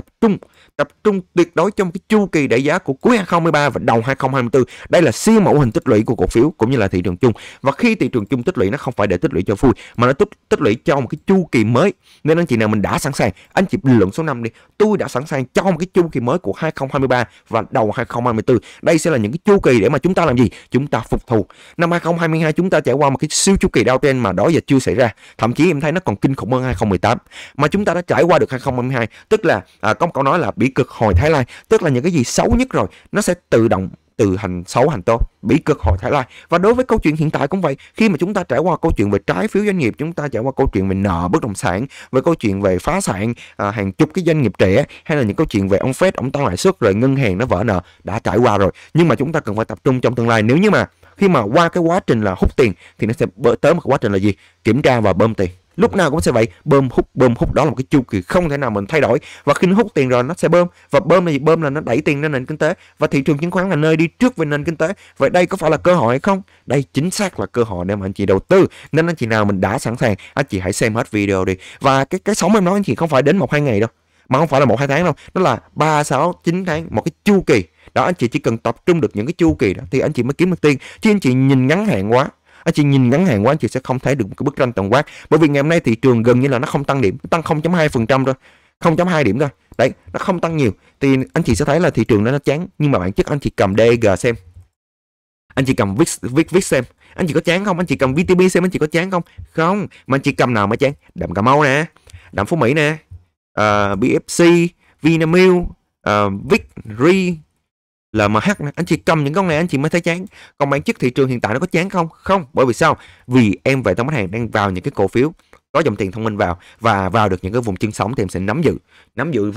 tập trung tuyệt đối trong cái chu kỳ đẩy giá của cuối 2023 và đầu 2024. Đây là siêu mẫu hình tích lũy của cổ phiếu cũng như là thị trường chung. Và khi thị trường chung tích lũy, nó không phải để tích lũy cho vui mà nó tích lũy cho một cái chu kỳ mới. Nên anh chị nào mình đã sẵn sàng, anh chị bình luận số 5 đi. Tôi đã sẵn sàng cho một cái chu kỳ mới của 2023 và đầu 2024. Đây sẽ là những cái chu kỳ để mà chúng ta làm gì? Chúng ta phục thù. Năm 2022 chúng ta trải qua một cái siêu chu kỳ downtrend mà đó giờ chưa xảy ra. Thậm chí em thấy nó còn kinh khủng hơn 2018 mà chúng ta đã trải qua được 2022, tức là có một câu nói là bỉ cực hồi Thái Lai, tức là những cái gì xấu nhất rồi nó sẽ tự động từ hành xấu hành tốt, bỉ cực hồi Thái Lai. Và đối với câu chuyện hiện tại cũng vậy, khi mà chúng ta trải qua câu chuyện về trái phiếu doanh nghiệp, chúng ta trải qua câu chuyện về nợ bất động sản, về câu chuyện về phá sản hàng chục cái doanh nghiệp trẻ, hay là những câu chuyện về ông Fed ông tăng lãi suất rồi ngân hàng nó vỡ nợ đã trải qua rồi. Nhưng mà chúng ta cần phải tập trung trong tương lai. Nếu như mà khi mà qua cái quá trình là hút tiền thì nó sẽ tới một quá trình là gì? Kiểm tra và bơm tiền. Lúc nào cũng sẽ vậy, bơm hút đó là một cái chu kỳ không thể nào mình thay đổi. Và khi nó hút tiền rồi nó sẽ bơm, và bơm là gì? Bơm là nó đẩy tiền lên nền kinh tế, và thị trường chứng khoán là nơi đi trước về nền kinh tế. Vậy đây có phải là cơ hội hay không? Đây chính xác là cơ hội để mà anh chị đầu tư. Nên anh chị nào mình đã sẵn sàng, anh chị hãy xem hết video đi. Và cái sóng em nói anh chị không phải đến 1-2 ngày đâu, mà không phải là 1-2 tháng đâu, nó là 3-6-9 tháng một cái chu kỳ. Đó, anh chị chỉ cần tập trung được những cái chu kỳ đó thì anh chị mới kiếm được tiền. Chứ anh chị nhìn ngắn hạn quá, anh chị sẽ không thấy được một cái bức tranh tổng quát. Bởi vì ngày hôm nay thị trường gần như là nó không tăng điểm, tăng 0.2% thôi, 0.2 điểm thôi. Đấy, nó không tăng nhiều thì anh chị sẽ thấy là thị trường nó chán. Nhưng mà bản chất anh chị cầm DG xem, anh chị cầm VIX xem, anh chị có chán không? Anh chị cầm VTB xem, anh chị có chán không? Không, mà anh chị cầm nào mà chán? Đạm Cà Mau nè, Đạm Phú Mỹ nè, BFC, Vinamilk, VIC, RE, LMH, anh chị cầm những con này anh chị mới thấy chán. Còn bản chất thị trường hiện tại nó có chán không? Không. Bởi vì sao? Vì em về trong khách hàng đang vào những cái cổ phiếu có dòng tiền thông minh vào, và vào được những cái vùng chân sóng thì em sẽ nắm giữ.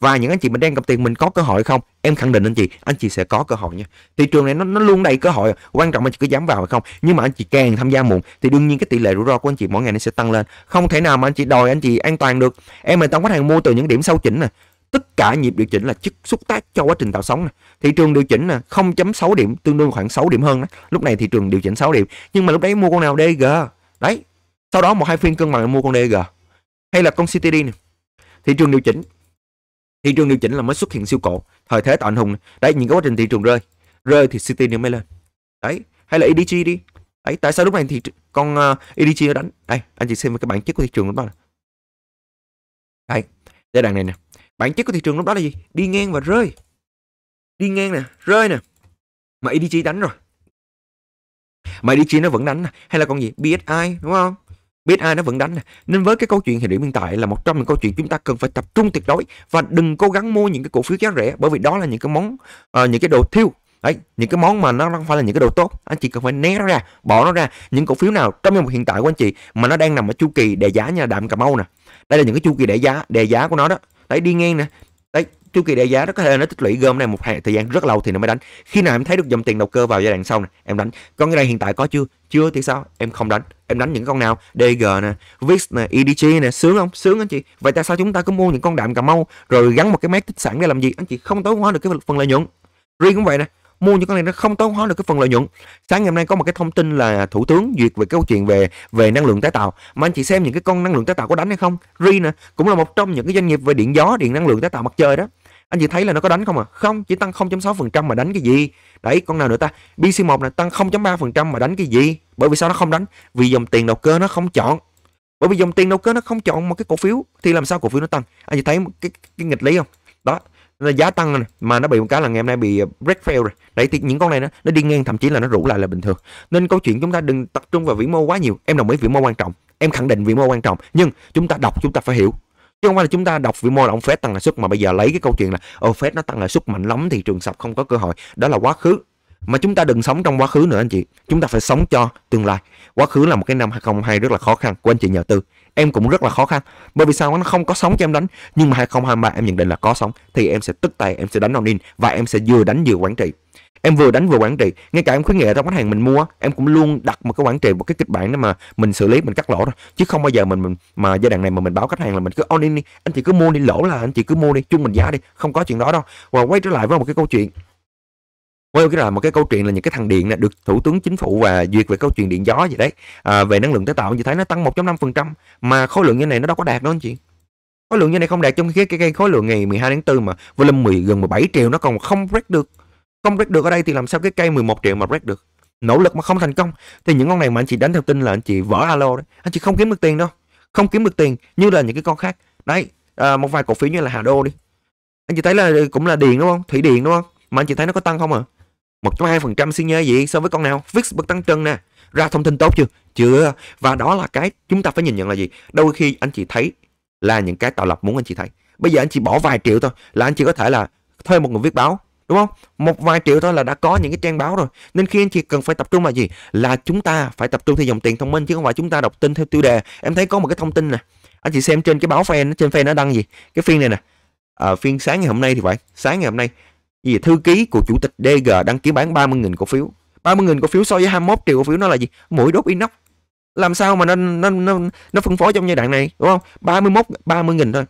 Và những anh chị mình đang cầm tiền mình có cơ hội không? Em khẳng định anh chị sẽ có cơ hội nha. Thị trường này nó luôn đầy cơ hội, quan trọng anh chị có dám vào hay không. Nhưng mà anh chị càng tham gia muộn thì đương nhiên cái tỷ lệ rủi ro của anh chị mỗi ngày nó sẽ tăng lên. Không thể nào mà anh chị đòi anh chị an toàn được. Em về trong khách hàng mua từ những điểm sâu chỉnh nè. Tất cả nhịp điều chỉnh là chức xúc tác cho quá trình tạo sóng này. Thị trường điều chỉnh là 0.6 điểm, tương đương khoảng 6 điểm hơn đó. Lúc này thị trường điều chỉnh 6 điểm, nhưng mà lúc đấy mua con nào? DG. Đấy, sau đó 1-2 phiên cân bằng là mua con DG hay là con CTD này. Thị trường điều chỉnh là mới xuất hiện siêu cổ, thời thế tạo anh hùng này. Đấy, những cái quá trình thị trường rơi thì CTD mới lên. Đấy, hay là EDG đi. Đấy, tại sao lúc này thì con EDG nó đánh? Đây, anh chị xem cái bản chất của thị trường lúc đó này. Đây, giai đoạn này nè, bản chất của thị trường lúc đó là gì? Đi ngang và rơi. Đi ngang nè, rơi nè. Mà EDG đánh rồi, mà EDG nó vẫn đánh nè. Hay là con gì? BSI, đúng không? BSI nó vẫn đánh nè. Nên với cái câu chuyện hiện điểm hiện tại là một trong những câu chuyện chúng ta cần phải tập trung tuyệt đối. Và đừng cố gắng mua những cái cổ phiếu giá rẻ, bởi vì đó là những cái món những cái đồ thiêu. Đấy, những cái món mà nó không phải là những cái đồ tốt, anh chị cần phải né nó ra, bỏ nó ra. Những cổ phiếu nào trong giai hiện tại của anh chị mà nó đang nằm ở chu kỳ đè giá nha, Đạm Cà Mau nè. Đây là những cái chu kỳ đè giá của nó đó. Đấy, đi ngang nè. Đấy, chu kỳ đè giá đó có thể là nó tích lũy gom này một hệ thời gian rất lâu thì nó mới đánh. Khi nào em thấy được dòng tiền đầu cơ vào giai đoạn sau này, em đánh. Còn cái này hiện tại có chưa? Chưa thì sao? Em không đánh. Em đánh những con nào? DG nè, VIX nè, EDG nè, sướng không? Sướng anh chị. Vậy tại sao chúng ta cứ mua những con Đạm Cà Mau rồi gắn một cái mác tích sản để làm gì? Anh chị không tối hóa được cái phần lợi nhuận. Riêng cũng vậy nè. Mua những con này nó không tối hóa được cái phần lợi nhuận. Sáng ngày hôm nay có một cái thông tin là thủ tướng duyệt về câu chuyện về năng lượng tái tạo, mà anh chị xem những cái con năng lượng tái tạo có đánh hay không. RE nè, cũng là một trong những cái doanh nghiệp về điện gió, điện năng lượng tái tạo mặt trời đó. Anh chị thấy là nó có đánh không à? Không, chỉ tăng 0.6% mà đánh cái gì? Đấy, con nào nữa ta? BC1 này tăng 0.3% mà đánh cái gì? Bởi vì sao nó không đánh? Vì dòng tiền đầu cơ nó không chọn. Bởi vì dòng tiền đầu cơ nó không chọn một cái cổ phiếu thì làm sao cổ phiếu nó tăng? Anh chị thấy cái nghịch lý không? Đó. Là giá tăng này, mà nó bị một cái là ngày hôm nay bị break fail rồi. Đấy thì những con này nó đi ngang, thậm chí là nó rủ lại là bình thường. Nên câu chuyện chúng ta đừng tập trung vào vĩ mô quá nhiều. Em đồng ý vĩ mô quan trọng, em khẳng định vĩ mô quan trọng, nhưng chúng ta đọc chúng ta phải hiểu. Chứ không phải là chúng ta đọc vĩ mô là ông Fed tăng lãi suất mà bây giờ lấy cái câu chuyện là Fed nó tăng lãi suất mạnh lắm, thị trường sập không có cơ hội. Đó là quá khứ. Mà chúng ta đừng sống trong quá khứ nữa anh chị. Chúng ta phải sống cho tương lai. Quá khứ là một cái năm 2022 rất là khó khăn của anh chị nhà đầu tư. em cũng rất là khó khăn, bởi vì sao? Nó không có sóng cho em đánh. Nhưng mà 2023 em nhận định là có sóng thì em sẽ tức tay, em sẽ đánh all in và em sẽ vừa đánh vừa quản trị. Em vừa đánh vừa quản trị, ngay cả em khuyến nghị trong khách hàng mình mua, em cũng luôn đặt một cái quản trị, một cái kịch bản để mà mình xử lý, mình cắt lỗ thôi, chứ không bao giờ mình mà giai đoạn này mà mình báo khách hàng là mình cứ all in đi, anh chị cứ mua đi, lỗ là anh chị cứ mua đi, chung mình giá đi, không có chuyện đó đâu. Và quay trở lại với một cái câu chuyện, là những cái thằng điện này được Thủ tướng Chính phủ và duyệt về câu chuyện điện gió gì đấy, về năng lượng tái tạo, như thấy nó tăng 1.5% mà khối lượng như này nó đâu có đạt đâu anh chị. Khối lượng như này không đạt, trong khi cái khối lượng ngày 12 tháng 4 mà volume 10 gần 17 triệu nó còn không break được. Không break được ở đây thì làm sao cái cây 11 triệu mà break được. Nỗ lực mà không thành công thì những con này mà anh chị đánh theo tin là anh chị vỡ alo đấy. Anh chị không kiếm được tiền đâu. Không kiếm được tiền như là những cái con khác. Đấy, một vài cổ phiếu như là Hà Đô đi. Anh chị thấy là cũng là điện đúng không? Thủy điện đúng không? Mà anh chị thấy nó có tăng không à? 1.2% xi nhê gì so với con nào? VIX bật tăng trần nè. Ra thông tin tốt chưa? Chưa. Và đó là cái chúng ta phải nhìn nhận là gì? Đôi khi anh chị thấy là những cái tạo lập muốn anh chị thấy. Bây giờ anh chị bỏ vài triệu thôi là anh chị có thể là thuê một người viết báo. Đúng không? Một vài triệu thôi là đã có những cái trang báo rồi. Nên khi anh chị cần phải tập trung là gì? Là chúng ta phải tập trung theo dòng tiền thông minh, chứ không phải chúng ta đọc tin theo tiêu đề. Em thấy có một cái thông tin nè, anh chị xem trên cái báo fan, trên fan nó đăng gì? Cái phiên này nè, phiên sáng ngày hôm nay thì phải, sáng ngày hôm nay gì? Thư ký của chủ tịch DG đăng ký bán 30.000 cổ phiếu. 30.000 cổ phiếu so với 21 triệu cổ phiếu nó là gì? Mũi đốt inox. Làm sao mà nó phân phối trong giai đoạn này, đúng không? 30.000 thôi.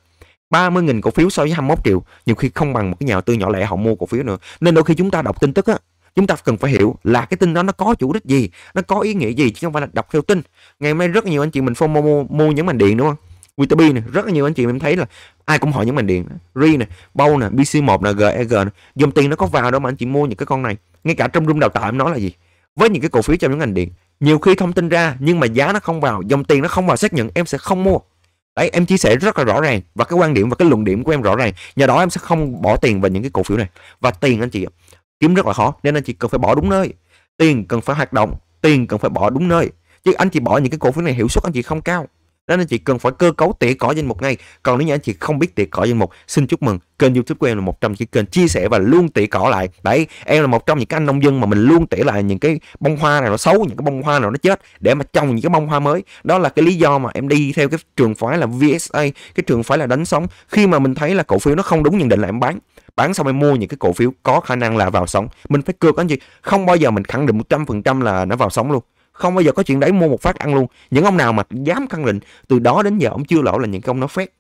30.000 cổ phiếu so với 21 triệu nhiều khi không bằng một cái nhà đầu tư nhỏ lẻ họ mua cổ phiếu nữa. Nên đôi khi chúng ta đọc tin tức á, chúng ta cần phải hiểu là cái tin đó nó có chủ đích gì, nó có ý nghĩa gì, chứ không phải là đọc theo tin. Ngày hôm nay rất nhiều anh chị mình FOMO mua những mảnh điện đúng không? QTB này, rất là nhiều anh chị mình thấy là ai cũng hỏi những mảnh điện, RE nè, BOW nè, BC1 nè, GEG nè, dòng tiền nó có vào đó mà anh chị mua những cái con này. Ngay cả trong room đào tạo em nói là gì? Với những cái cổ phiếu trong những ngành điện, nhiều khi thông tin ra nhưng mà giá nó không vào, dòng tiền nó không vào xác nhận, em sẽ không mua. Đấy, em chia sẻ rất là rõ ràng và cái quan điểm và cái luận điểm của em rõ ràng. Nhờ đó em sẽ không bỏ tiền vào những cái cổ phiếu này. Và tiền anh chị kiếm rất là khó, nên anh chị cần phải bỏ đúng nơi. Tiền cần phải hoạt động, tiền cần phải bỏ đúng nơi. Chứ anh chị bỏ những cái cổ phiếu này hiệu suất anh chị không cao. Nên anh chị cần phải cơ cấu tỉa cỏ danh mục ngay. Còn nếu như anh chị không biết tỉa cỏ danh mục, xin chúc mừng, kênh YouTube của em là một trong những kênh chia sẻ và luôn tỉa cỏ lại. Đấy, em là một trong những cái anh nông dân mà mình luôn tỉa lại những cái bông hoa nào nó xấu, những cái bông hoa nào nó chết để mà trồng những cái bông hoa mới. Đó là cái lý do mà em đi theo cái trường phái là VSA, cái trường phái là đánh sóng. Khi mà mình thấy là cổ phiếu nó không đúng nhận định là em bán. Bán xong em mua những cái cổ phiếu có khả năng là vào sóng. Mình phải cược anh chị, không bao giờ mình khẳng định 100% là nó vào sóng luôn. Không bao giờ có chuyện đấy, mua một phát ăn luôn. Những ông nào mà dám khẳng định từ đó đến giờ ông chưa lỗ là những ông nó phét.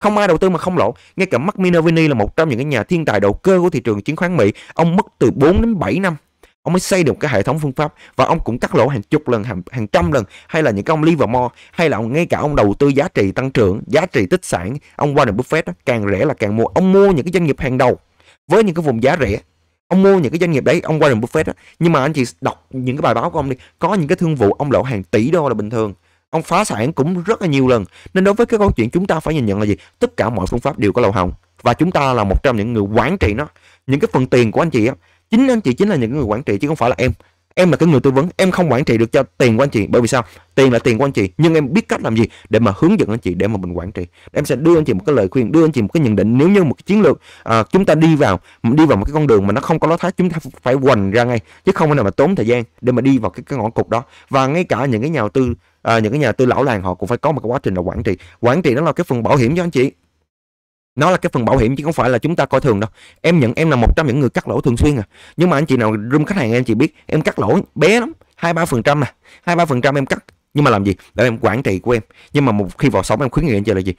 Không ai đầu tư mà không lỗ. Ngay cả Mark Minervini là một trong những cái nhà thiên tài đầu cơ của thị trường chứng khoán Mỹ, ông mất từ 4 đến 7 năm ông mới xây được cái hệ thống phương pháp, và ông cũng cắt lỗ hàng chục lần, hàng trăm lần. Hay là những cái ông Livermore, hay là ngay cả ông đầu tư giá trị tăng trưởng, giá trị tích sản, ông Warren Buffett đó, càng rẻ là càng mua. Ông mua những cái doanh nghiệp hàng đầu với những cái vùng giá rẻ. Ông mua những cái doanh nghiệp đấy, ông Warren Buffett đó. Nhưng mà anh chị đọc những cái bài báo của ông đi, có những cái thương vụ ông lỗ hàng tỷ đô là bình thường. Ông phá sản cũng rất là nhiều lần. Nên đối với cái câu chuyện chúng ta phải nhìn nhận là gì? Tất cả mọi phương pháp đều có lỗ hổng. Và chúng ta là một trong những người quản trị nó. Những cái phần tiền của anh chị á, chính anh chị chính là những người quản trị chứ không phải là em. Em là cái người tư vấn, em không quản trị được cho tiền của anh chị. Bởi vì sao? Tiền là tiền của anh chị, nhưng em biết cách làm gì để mà hướng dẫn anh chị, để mà mình quản trị. Em sẽ đưa anh chị một cái lời khuyên, đưa anh chị một cái nhận định. Nếu như một cái chiến lược chúng ta đi vào một cái con đường mà nó không có lối thoát, chúng ta phải hoành ra ngay, chứ không thể nào mà tốn thời gian để mà đi vào cái ngõ cụt đó. Và ngay cả những cái nhà đầu tư lão làng họ cũng phải có một cái quá trình là quản trị. Quản trị nó là cái phần bảo hiểm cho anh chị. Nó là cái phần bảo hiểm chứ không phải là chúng ta coi thường đâu. Em là một trong những người cắt lỗ thường xuyên à. Nhưng mà anh chị nào room khách hàng em chị biết, em cắt lỗ bé lắm, 2-3% à, 2-3% em cắt. Nhưng mà làm gì? Để em quản trị của em. Nhưng mà một khi vào sóng em khuyến nghị anh chị là gì?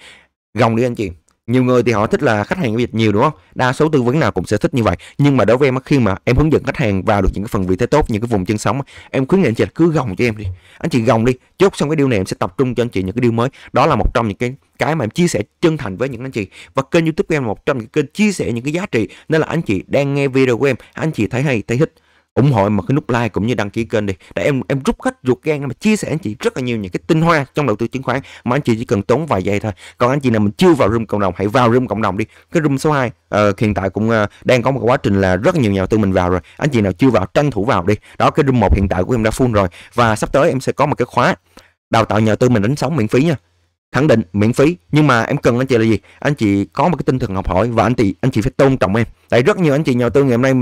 Gồng đi anh chị. Nhiều người thì họ thích là khách hàng giao dịch nhiều đúng không? Đa số tư vấn nào cũng sẽ thích như vậy. Nhưng mà đối với em, khi mà em hướng dẫn khách hàng vào được những cái phần vị thế tốt, những cái vùng chân sóng, em khuyến nghị anh chị là cứ gồng cho em đi. Anh chị gồng đi, chốt xong cái điều này em sẽ tập trung cho anh chị những cái điều mới. Đó là một trong những cái mà em chia sẻ chân thành với những anh chị. Và kênh YouTube của em là một trong những kênh chia sẻ những cái giá trị. Nên là anh chị đang nghe video của em, anh chị thấy hay, thấy thích, ủng hộ em một cái nút like cũng như đăng ký kênh đi, để em rút hết ruột gan mà chia sẻ anh chị rất là nhiều những cái tinh hoa trong đầu tư chứng khoán mà anh chị chỉ cần tốn vài giây thôi. Còn anh chị nào mình chưa vào room cộng đồng, hãy vào room cộng đồng đi. Cái room số 2 hiện tại cũng đang có một quá trình là rất nhiều nhà đầu tư mình vào rồi. Anh chị nào chưa vào tranh thủ vào đi. Đó, cái room 1 hiện tại của em đã full rồi, và sắp tới em sẽ có một cái khóa đào tạo nhà đầu tư mình đánh sóng miễn phí nha. khẳng định miễn phí, nhưng mà em cần anh chị là gì? Anh chị có một cái tinh thần học hỏi và anh chị phải tôn trọng em. Tại rất nhiều anh chị nhà đầu tư ngày hôm nay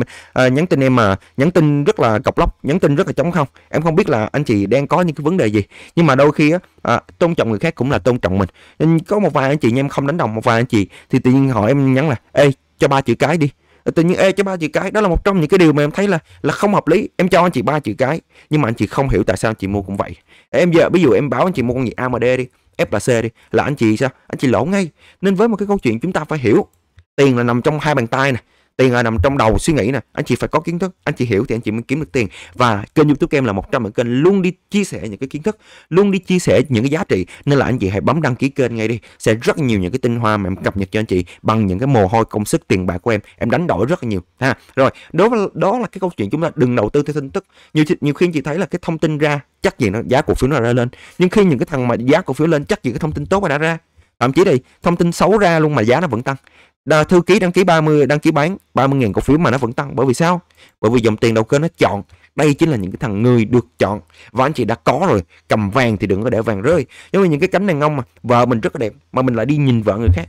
nhắn tin em mà nhắn tin rất là cọc lóc, nhắn tin rất là trống không. Em không biết là anh chị đang có những cái vấn đề gì, nhưng mà đôi khi á, tôn trọng người khác cũng là tôn trọng mình. Nên có một vài anh chị em không đánh đồng, một vài anh chị thì tự nhiên hỏi em nhắn là ê cho 3 chữ cái đi. Tự nhiên ê cho 3 chữ cái, đó là một trong những cái điều mà em thấy là không hợp lý. Em cho anh chị 3 chữ cái nhưng mà anh chị không hiểu tại sao anh chị mua cũng vậy. Em giờ ví dụ em báo anh chị mua con gì AMD đi, F là C đi, là anh chị sao? Anh chị lỗ ngay. Nên với một cái câu chuyện chúng ta phải hiểu, tiền là nằm trong hai bàn tay nè, tiền là nằm trong đầu suy nghĩ nè, anh chị phải có kiến thức, anh chị hiểu thì anh chị mới kiếm được tiền. Và kênh YouTube của em là một trong những kênh luôn đi chia sẻ những cái kiến thức, luôn đi chia sẻ những cái giá trị, nên là anh chị hãy bấm đăng ký kênh ngay đi, sẽ rất nhiều những cái tinh hoa mà em cập nhật cho anh chị bằng những cái mồ hôi công sức tiền bạc của em đánh đổi rất là nhiều ha. Rồi đó là cái câu chuyện chúng ta đừng đầu tư theo tin tức. Nhiều khi anh chị thấy là cái thông tin ra chắc gì nó giá cổ phiếu nó ra lên, nhưng khi những cái thằng mà giá cổ phiếu lên chắc gì cái thông tin tốt mà đã ra, thậm chí thì thông tin xấu ra luôn mà giá nó vẫn tăng. Thư ký đăng ký 30, đăng ký bán 30.000 cổ phiếu mà nó vẫn tăng. Bởi vì sao? Bởi vì dòng tiền đầu cơ nó chọn. Đây chính là những cái thằng người được chọn. Và anh chị đã có rồi, cầm vàng thì đừng có để vàng rơi. Giống như những cái cánh đàn ông mà vợ mình rất là đẹp mà mình lại đi nhìn vợ người khác,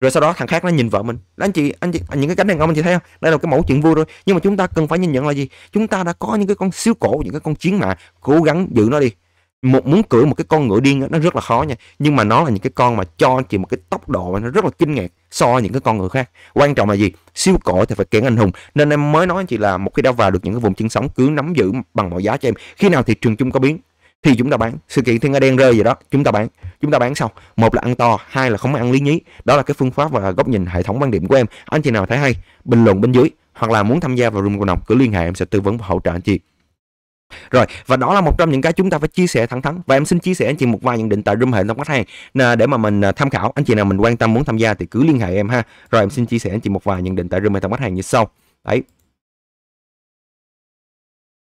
rồi sau đó thằng khác nó nhìn vợ mình. Đó, anh chị những cái cánh đàn ông anh chị thấy không? Đây là cái mẫu chuyện vui rồi. Nhưng mà chúng ta cần phải nhìn nhận là gì? Chúng ta đã có những cái con siêu cổ, những cái con chiến mã, cố gắng giữ nó đi. Muốn cưỡi một cái con ngựa điên đó, nó rất là khó nha, nhưng mà nó là những cái con mà cho anh chị một cái tốc độ mà nó rất là kinh ngạc so với những cái con ngựa khác. Quan trọng là gì? Siêu cổ thì phải kẻ anh hùng, nên em mới nói anh chị là một khi đã vào được những cái vùng chiến sống cứ nắm giữ bằng mọi giá cho em. Khi nào thị trường chung có biến thì chúng ta bán, sự kiện thiên nga đen rơi gì đó chúng ta bán xong, một là ăn to, hai là không ăn lý nhí. Đó là cái phương pháp và góc nhìn hệ thống quan điểm của em. Anh chị nào thấy hay bình luận bên dưới, hoặc là muốn tham gia vào room cộng đồng cứ liên hệ, em sẽ tư vấn và hỗ trợ anh chị. Rồi, và đó là một trong những cái chúng ta phải chia sẻ thẳng thắn. Và em xin chia sẻ anh chị một vài nhận định tại room hệ thống khách hàng để mà mình tham khảo. Anh chị nào mình quan tâm muốn tham gia thì cứ liên hệ em ha. Rồi em xin chia sẻ anh chị một vài nhận định tại room hệ thống khách hàng như sau. Đấy,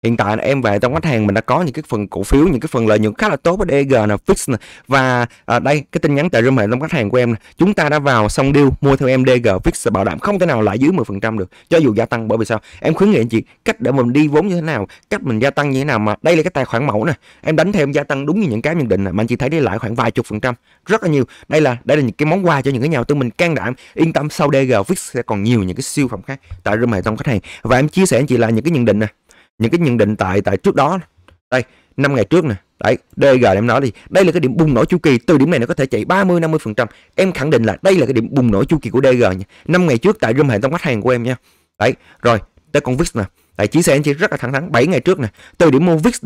hiện tại em về trong khách hàng mình đã có những cái phần cổ phiếu, những cái phần lợi nhuận khá là tốt với DG là VIX. Và đây cái tin nhắn tại room hệ thống khách hàng của em, chúng ta đã vào xong deal mua theo em DG VIX bảo đảm không thể nào lại dưới 10% được cho dù gia tăng. Bởi vì sao? Em khuyến nghị anh chị cách để mình đi vốn như thế nào, cách mình gia tăng như thế nào. Mà đây là cái tài khoản mẫu nè, em đánh theo em gia tăng đúng như những cái nhận định này, mà anh chị thấy đi lại khoảng vài chục phần trăm rất là nhiều. Đây là những cái món quà cho những cái nhà đầu tư mình can đảm yên tâm, sau DG VIX sẽ còn nhiều những cái siêu phẩm khác tại room hệ thống khách hàng. Và em chia sẻ anh chị là những cái nhận định này, những cái nhận định tại trước đó đây 5 ngày trước nè. Đấy, DG em nói đi, đây là cái điểm bùng nổ chu kỳ, từ điểm này nó có thể chạy 30-50%. Em khẳng định là đây là cái điểm bùng nổ chu kỳ của DG nha. 5 ngày trước tại room hệ thống khách hàng của em nha. Đấy, rồi tới con VIX nè. Tại chia sẻ anh chị rất là thẳng thắn, 7 ngày trước nè, từ điểm mua VIX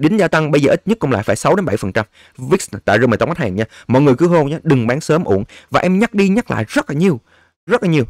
đến gia tăng bây giờ ít nhất cũng lại phải 6-7%. VIX tại room hệ thống khách hàng nha. Mọi người cứ hôn nhé, đừng bán sớm uổng. Và em nhắc đi nhắc lại rất là nhiều.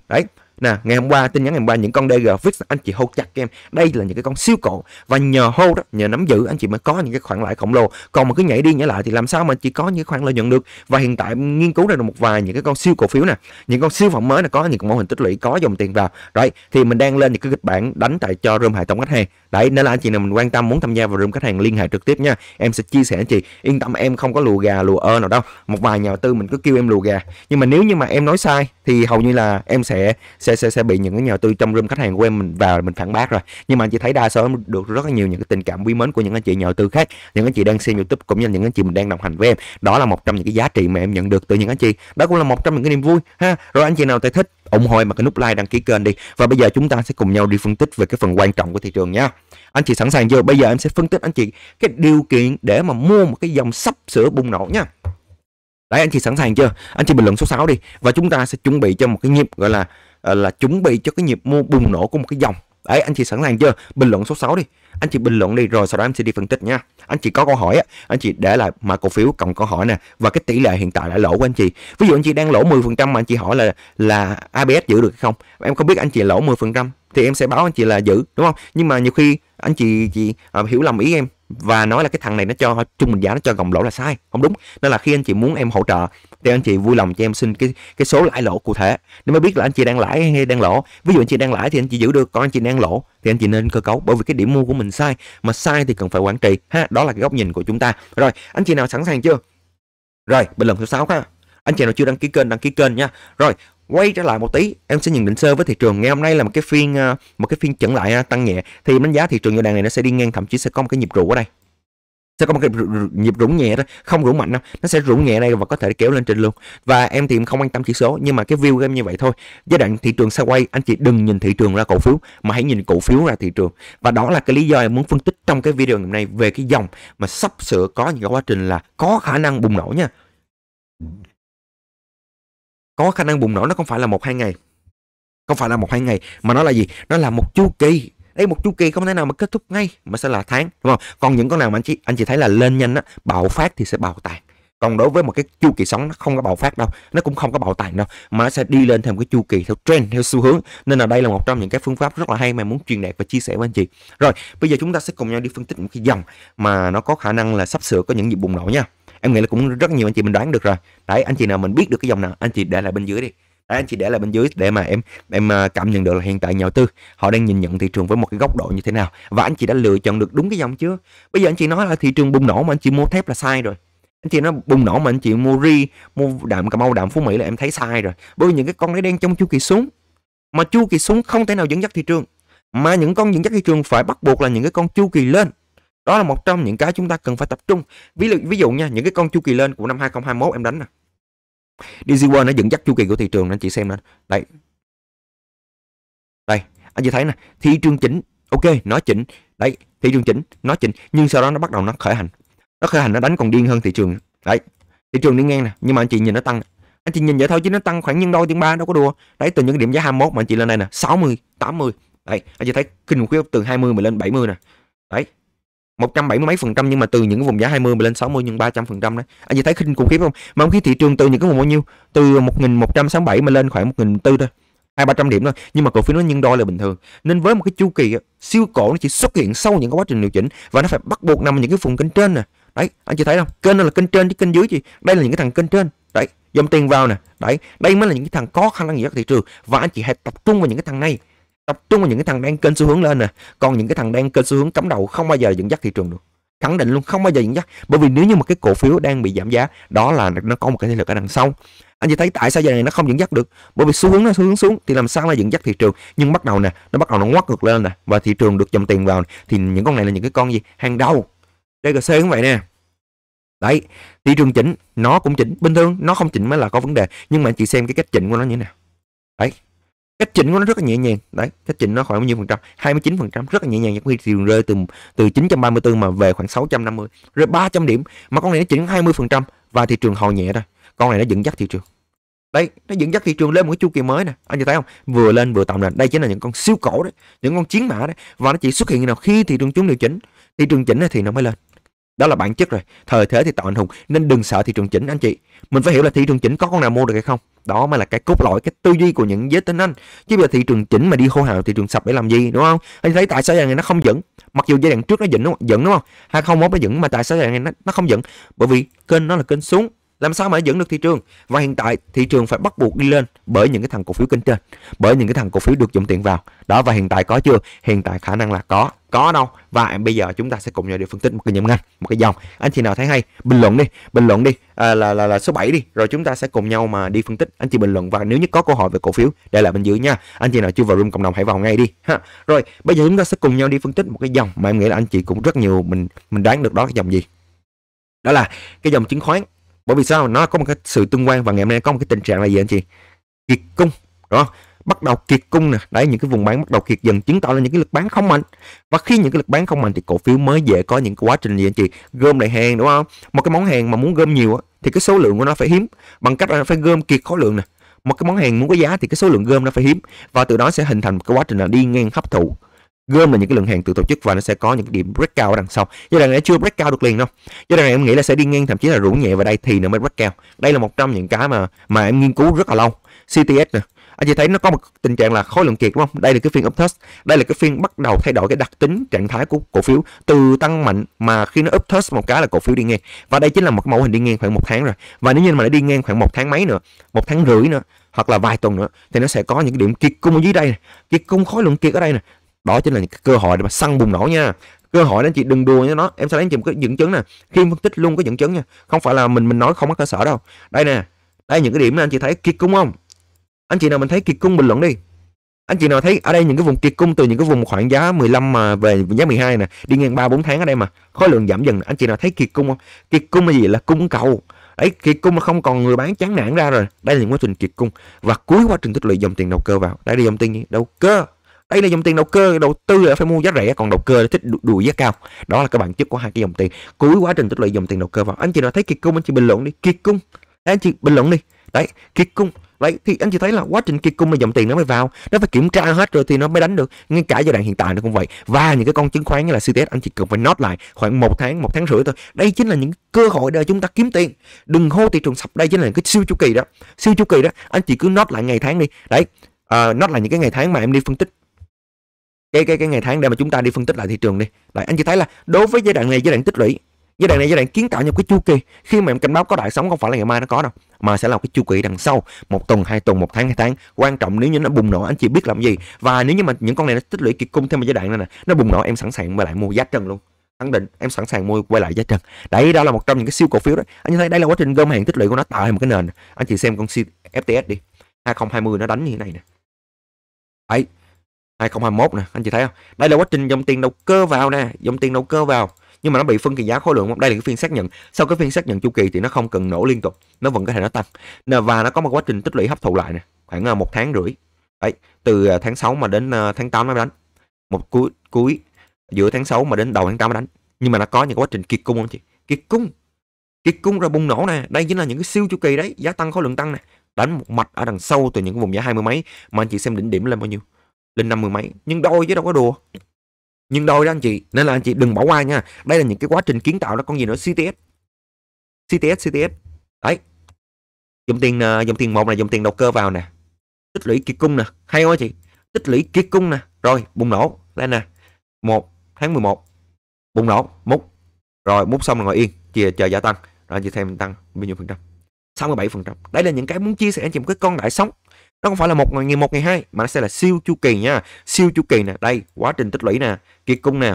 Đấy. Nè, ngày hôm qua tin nhắn ngày hôm qua những con DG VIX anh chị hold chặt em. Đây là những cái con siêu cổ và nhờ hold đó, nhờ nắm giữ anh chị mới có những cái khoản lãi khổng lồ. Còn mà cứ nhảy đi nhảy lại thì làm sao mà anh chị có những khoản lợi nhuận được. Và hiện tại nghiên cứu ra được một vài những cái con siêu cổ phiếu nè, những con siêu phẩm mới nè, có những mô hình tích lũy, có dòng tiền vào. Đấy, thì mình đang lên những cái kịch bản đánh tại cho room hệ thống khách hàng. Đấy, nên là anh chị nào mình quan tâm muốn tham gia vào room khách hàng liên hệ trực tiếp nha. Em sẽ chia sẻ anh chị, yên tâm em không có lùa gà lùa ơ nào đâu. Một vài nhà đầu tư mình cứ kêu em lùa gà, nhưng mà nếu như mà em nói sai thì hầu như là em sẽ bị những cái nhà đầu tư trong room khách hàng của em mình vào mình phản bác rồi. Nhưng mà anh chị thấy đa số em được rất là nhiều những cái tình cảm quý mến của những anh chị nhà đầu tư khác, những anh chị đang xem YouTube cũng như những anh chị mình đang đồng hành với em. Đó là một trong những cái giá trị mà em nhận được từ những anh chị. Đó cũng là một trong những cái niềm vui ha. Rồi anh chị nào thấy thích ủng hộ mà cái nút like đăng ký kênh đi. Và bây giờ chúng ta sẽ cùng nhau đi phân tích về cái phần quan trọng của thị trường nha. Anh chị sẵn sàng chưa? Bây giờ em sẽ phân tích anh chị cái điều kiện để mà mua một cái dòng sắp sửa bùng nổ nha. Đấy, anh chị sẵn sàng chưa? Anh chị bình luận số 6 đi. Và chúng ta sẽ chuẩn bị cho một cái nhịp gọi là chuẩn bị cho cái nhịp mua bùng nổ của một cái dòng. Đấy, anh chị sẵn sàng chưa? Bình luận số 6 đi. Anh chị bình luận đi, rồi sau đó em sẽ đi phân tích nha. Anh chị có câu hỏi á, anh chị để lại mã cổ phiếu cộng câu hỏi nè, và cái tỷ lệ hiện tại lãi lỗ của anh chị. Ví dụ anh chị đang lỗ 10% mà anh chị hỏi là ABS giữ được hay không? Em không biết anh chị lỗ 10% thì em sẽ báo anh chị là giữ, đúng không? Nhưng mà nhiều khi anh chị hiểu lầm ý em và nói là cái thằng này nó cho trung bình giá, nó cho gồng lỗ là sai, không đúng. Nên là khi anh chị muốn em hỗ trợ thì anh chị vui lòng cho em xin cái số lãi lỗ cụ thể để mới biết là anh chị đang lãi hay đang lỗ. Ví dụ anh chị đang lãi thì anh chị giữ được, còn anh chị đang lỗ thì anh chị nên cơ cấu, bởi vì cái điểm mua của mình sai, mà sai thì cần phải quản trị ha. Đó là cái góc nhìn của chúng ta. Rồi, anh chị nào sẵn sàng chưa? Rồi, bình luận số 6 ha. Anh chị nào chưa đăng ký kênh nha. Rồi, quay trở lại một tí, em sẽ nhận định sơ với thị trường. Ngày hôm nay là một cái phiên chững lại tăng nhẹ, thì đánh giá thị trường giai đoạn này nó sẽ đi ngang, thậm chí sẽ có một cái nhịp rũ ở đây. sẽ có một cái nhịp rủng nhẹ thôi, không rủng mạnh đâu, nó sẽ rủng nhẹ đây và có thể kéo lên trên luôn. Và em thì không quan tâm chỉ số, nhưng mà cái view của em như vậy thôi. Giai đoạn thị trường sẽ quay, anh chị đừng nhìn thị trường ra cổ phiếu mà hãy nhìn cổ phiếu ra thị trường. Và đó là cái lý do em muốn phân tích trong cái video ngày hôm nay về cái dòng mà sắp sửa có những cái quá trình là có khả năng bùng nổ nha. Có khả năng bùng nổ nó không phải là 1-2 ngày. Không phải là 1-2 ngày mà nó là gì? Nó là một chu kỳ. Đây, một chu kỳ không thể nào mà kết thúc ngay mà sẽ là tháng, đúng không? Còn những con nào mà anh chị thấy là lên nhanh á, bạo phát thì sẽ bạo tàn. Còn đối với một cái chu kỳ sóng nó không có bạo phát đâu, nó cũng không có bạo tàn đâu, mà nó sẽ đi lên theo một cái chu kỳ, theo trend, theo xu hướng. Nên là đây là một trong những cái phương pháp rất là hay mà muốn truyền đạt và chia sẻ với anh chị. Rồi, bây giờ chúng ta sẽ cùng nhau đi phân tích một cái dòng mà nó có khả năng là sắp sửa có những nhịp bùng nổ nha. Em nghĩ là cũng rất nhiều anh chị mình đoán được rồi. Đấy, anh chị nào mình biết được cái dòng nào, anh chị để lại bên dưới đi. Đấy, anh chị để lại bên dưới để mà em cảm nhận được là hiện tại nhà đầu tư họ đang nhìn nhận thị trường với một cái góc độ như thế nào, và anh chị đã lựa chọn được đúng cái dòng chưa. Bây giờ anh chị nói là thị trường bùng nổ mà anh chị mua thép là sai rồi. Anh chị nói bùng nổ mà anh chị mua RE, mua đạm Cà Mau, đạm Phú Mỹ là em thấy sai rồi. Bởi vì những cái con đấy đang trong chu kỳ xuống, mà chu kỳ xuống không thể nào dẫn dắt thị trường, mà những con dẫn dắt thị trường phải bắt buộc là những cái con chu kỳ lên. Đó là một trong những cái chúng ta cần phải tập trung. Ví dụ nha, những cái con chu kỳ lên của năm 2021 em đánh nè, DGC nó dẫn dắt chu kỳ của thị trường, anh chị xem nè. Đây, đây, anh chị thấy nè, thị trường chỉnh, ok, nó chỉnh, đấy, thị trường chỉnh, nó chỉnh, nhưng sau đó nó bắt đầu nó khởi hành, nó đánh còn điên hơn thị trường, đấy, thị trường đi ngang nè, nhưng mà anh chị nhìn nó tăng, anh chị nhìn vậy thôi chứ nó tăng khoảng nhân đôi tiếng ba, đâu có đùa, đấy, từ những cái điểm giá 21 mà anh chị lên đây nè, 60, 80, đấy, anh chị thấy kinh khủng, từ 20 mà lên 70 nè, đấy. 170 mấy phần trăm, nhưng mà từ những cái vùng giá 20 mà lên 60 nhưng 300% đấy. Anh chị thấy khinh khủng khiếp không? Mà không khí thị trường từ những cái vùng bao nhiêu? Từ 1167 mà lên khoảng 1400 thôi, 200-300 điểm thôi. Nhưng mà cổ phiếu nó nhân đôi là bình thường. Nên với một cái chu kỳ siêu cổ nó chỉ xuất hiện sau những cái quá trình điều chỉnh, và nó phải bắt buộc nằm ở những cái vùng kênh trên nè. Đấy, anh chị thấy không? Kênh này là kênh trên chứ kênh dưới chị. Đây là những cái thằng kênh trên. Đấy, dòng tiền vào nè. Đấy, đây mới là những cái thằng có khả năng dẫn dắt thị trường, và anh chị hãy tập trung vào những cái thằng này. Tập trung vào những cái thằng đang kênh xu hướng lên nè. Còn những cái thằng đang kênh xu hướng cắm đầu không bao giờ dẫn dắt thị trường được, khẳng định luôn, không bao giờ dẫn dắt. Bởi vì nếu như một cái cổ phiếu đang bị giảm giá, đó là nó có một cái thế lực ở đằng sau. Anh chị thấy tại sao giờ này nó không dẫn dắt được? Bởi vì xu hướng nó xu hướng xuống thì làm sao nó dẫn dắt thị trường. Nhưng bắt đầu nè, nó bắt đầu nó ngoắt ngược lên nè, và thị trường được dòng tiền vào, thì những con này là những cái con gì hàng đầu. DGC cũng vậy nè. Đấy, thị trường chỉnh, nó cũng chỉnh bình thường, nó không chỉnh mới là có vấn đề. Nhưng mà anh chị xem cái cách chỉnh của nó như thế nào. Đấy, cách chỉnh của nó rất là nhẹ nhàng. Đấy, cách chỉnh nó khoảng bao nhiêu phần trăm? 29%, rất là nhẹ nhàng. Khi thị trường rơi từ 934 mà về khoảng 650, rơi 300 điểm, mà con này nó chỉnh 20% và thị trường hồi nhẹ thôi. Con này nó dẫn dắt thị trường. Đấy, nó dẫn dắt thị trường lên một cái chu kỳ mới nè. Anh chị thấy không? Vừa lên vừa tạm lạnh. Đây chính là những con siêu cổ đấy, những con chiến mã đấy, và nó chỉ xuất hiện khi nào khi thị trường chúng điều chỉnh. Thị trường chỉnh thì nó mới lên. Đó là bản chất rồi. Thời thế thì tạo anh hùng, nên đừng sợ thị trường chỉnh anh chị. Mình phải hiểu là thị trường chỉnh có con nào mua được hay không. Đó mới là cái cốt lõi, cái tư duy của những giới tính anh. Chứ bây giờ thị trường chỉnh mà đi hô hào thị trường sập để làm gì, đúng không? Anh thấy tại sao giờ này nó không dẫn? Mặc dù giai đoạn trước nó dẫn, đúng không? 2021 nó dẫn, mà tại sao giờ này nó không dẫn? Bởi vì kênh nó là kênh xuống, làm sao mà dẫn được thị trường. Và hiện tại thị trường phải bắt buộc đi lên bởi những cái thằng cổ phiếu kênh trên, bởi những cái thằng cổ phiếu được dòng tiền vào. Đó, và hiện tại có chưa? Hiện tại khả năng là có đâu. Và bây giờ chúng ta sẽ cùng nhau đi phân tích một cái nhóm ngành, một cái dòng. Anh chị nào thấy hay bình luận đi là số 7 đi, rồi chúng ta sẽ cùng nhau mà đi phân tích. Anh chị bình luận, và nếu như có câu hỏi về cổ phiếu để lại bên dưới nha. Anh chị nào chưa vào room cộng đồng hãy vào ngay đi ha. Rồi bây giờ chúng ta sẽ cùng nhau đi phân tích một cái dòng mà em nghĩ là anh chị cũng rất nhiều mình đoán được, đó cái dòng gì? Đó là cái dòng chứng khoán. Bởi vì sao? Nó có một cái sự tương quan, và ngày hôm nay có một cái tình trạng là gì anh chị? Kiệt cung, đúng không? Bắt đầu kiệt cung nè. Đấy, những cái vùng bán bắt đầu kiệt dần, chứng tỏ là những cái lực bán không mạnh. Và khi những cái lực bán không mạnh thì cổ phiếu mới dễ có những cái quá trình gì anh chị? Gom lại hàng, đúng không? Một cái món hàng mà muốn gom nhiều thì cái số lượng của nó phải hiếm, bằng cách là nó phải gom kiệt khối lượng nè. Một cái món hàng muốn có giá thì cái số lượng gom nó phải hiếm, và từ đó sẽ hình thành một cái quá trình là đi ngang hấp thụ, gom là những cái lượng hàng từ tổ chức, và nó sẽ có những điểm breakout ở đằng sau. Giai đoạn này chưa breakout được liền đâu. Giai đoạn này em nghĩ là sẽ đi ngang, thậm chí là rủ nhẹ vào đây thì nó mới breakout. Đây là một trong những cái mà em nghiên cứu rất là lâu. CTS nè, anh chị thấy nó có một tình trạng là khối lượng kiệt, đúng không? Đây là cái phiên upthrust, đây là cái phiên bắt đầu thay đổi cái đặc tính trạng thái của cổ phiếu từ tăng mạnh, mà khi nó upthrust một cái là cổ phiếu đi ngang. Và đây chính là một mẫu hình đi ngang khoảng 1 tháng rồi. Và nếu như mà nó đi ngang khoảng 1 tháng mấy nữa, 1 tháng rưỡi nữa, hoặc là vài tuần nữa, thì nó sẽ có những cái điểm kiệt cung ở dưới đây, kiệt cung khối lượng kiệt ở đây nè. Đó chính là những cái cơ hội để mà săn bùng nổ nha. Cơ hội đó anh chị đừng đùa với nó. Em sẽ lấy anh chị một cái dẫn chứng nè. Khi phân tích luôn có dẫn chứng nha, không phải là mình nói không có cơ sở đâu. Đây nè, đây những cái điểm này anh chị thấy kiệt cung không? Anh chị nào mình thấy kiệt cung bình luận đi. Anh chị nào thấy ở đây những cái vùng kiệt cung từ những cái vùng khoảng giá 15 mà về giá 12 nè, đi ngang 3-4 tháng ở đây mà khối lượng giảm dần, anh chị nào thấy kiệt cung không? Kiệt cung là gì? Là cung cầu. Đấy, kiệt cung mà không còn người bán, chán nản ra rồi. Đây là những quá trình kiệt cung và cuối quá trình tích lũy dòng tiền đầu cơ vào. Đây là dòng tiền gì? Đầu cơ. Đây là dòng tiền đầu cơ, đầu tư là phải mua giá rẻ, còn đầu cơ là thích đùi giá cao. Đó là các bản chất của hai cái dòng tiền. Cuối quá trình tích lũy dòng tiền đầu cơ vào. Anh chị nào thấy kiệt cung, anh chị bình luận đi, kiệt cung. Đấy, anh chị bình luận đi. Đấy, kiệt cung. Đấy, thì anh chị thấy là quá trình kiệt cung mà dòng tiền nó mới vào, nó phải kiểm tra hết rồi thì nó mới đánh được. Ngay cả giai đoạn hiện tại nó cũng vậy. Và những cái con chứng khoán như là CTS, anh chị cần phải note lại khoảng 1 tháng, 1 tháng rưỡi thôi. Đây chính là những cơ hội để chúng ta kiếm tiền. Đừng hô thị trường sập, đây chính là cái siêu chu kỳ đó. Siêu chu kỳ đó, anh chị cứ note lại ngày tháng đi. Đấy, note lại những cái ngày tháng mà em đi phân tích. Cái ngày tháng để mà chúng ta đi phân tích lại thị trường đi. Đấy, anh chị thấy là đối với giai đoạn này, giai đoạn tích lũy, giai đoạn này giai đoạn kiến tạo những cái chu kỳ, khi mà em cảnh báo có đại sóng không phải là ngày mai nó có đâu, mà sẽ là một cái chu kỳ đằng sau 1 tuần, 2 tuần, 1 tháng, 2 tháng. Quan trọng nếu như nó bùng nổ, anh chị biết làm gì. Và nếu như mà những con này nó tích lũy kiệt cung thêm một giai đoạn này nè, nó bùng nổ, em sẵn sàng quay lại mua giá trần luôn, khẳng định em sẵn sàng mua quay lại giá trần. Đấy, đó là một trong những cái siêu cổ phiếu đấy. Anh thấy đây là quá trình gom hàng tích lũy của nó tạo thành một cái nền. Anh chị xem con FTS đi, 2020 nó đánh như thế này nè, ấy 2021 nè, anh chị thấy không? Đây là quá trình dòng tiền đầu cơ vào nè, dòng tiền đầu cơ vào, nhưng mà nó bị phân kỳ giá khối lượng. Đây là cái phiên xác nhận. Sau cái phiên xác nhận chu kỳ thì nó không cần nổ liên tục, nó vẫn có thể nó tăng, và nó có một quá trình tích lũy hấp thụ lại nè, khoảng 1 tháng rưỡi. Đấy, từ tháng 6 mà đến tháng 8 nó đánh một cuối giữa tháng 6 mà đến đầu tháng 8 nó đánh, nhưng mà nó có những quá trình kiệt cung không chị? Kiệt cung rồi bùng nổ nè. Đây chính là những cái siêu chu kỳ đấy, giá tăng khối lượng tăng nè, đánh một mạch ở đằng sau từ những cái vùng giá 20 mấy, mà anh chị xem đỉnh điểm lên bao nhiêu, lên 50 mấy, nhưng đôi chứ đâu có đùa, nhưng đôi đó anh chị. Nên là anh chị đừng bỏ qua nha. Đây là những cái quá trình kiến tạo đó. Con gì nữa? CTS. Đấy, dòng tiền một là dòng tiền đầu cơ vào nè, tích lũy kiệt cung nè, hay quá chị, tích lũy kiệt cung nè, rồi bùng nổ lên nè, 1 tháng 11 bùng nổ múc, rồi múc xong rồi ngồi yên chờ giá tăng. Rồi anh chị xem tăng bao nhiêu phần trăm, 67%. Đây là những cái muốn chia sẻ anh chị một cái con đại sóng. Nó không phải là một ngày hai, mà nó sẽ là siêu chu kỳ nha. Siêu chu kỳ nè, đây quá trình tích lũy nè, kiệt cung nè.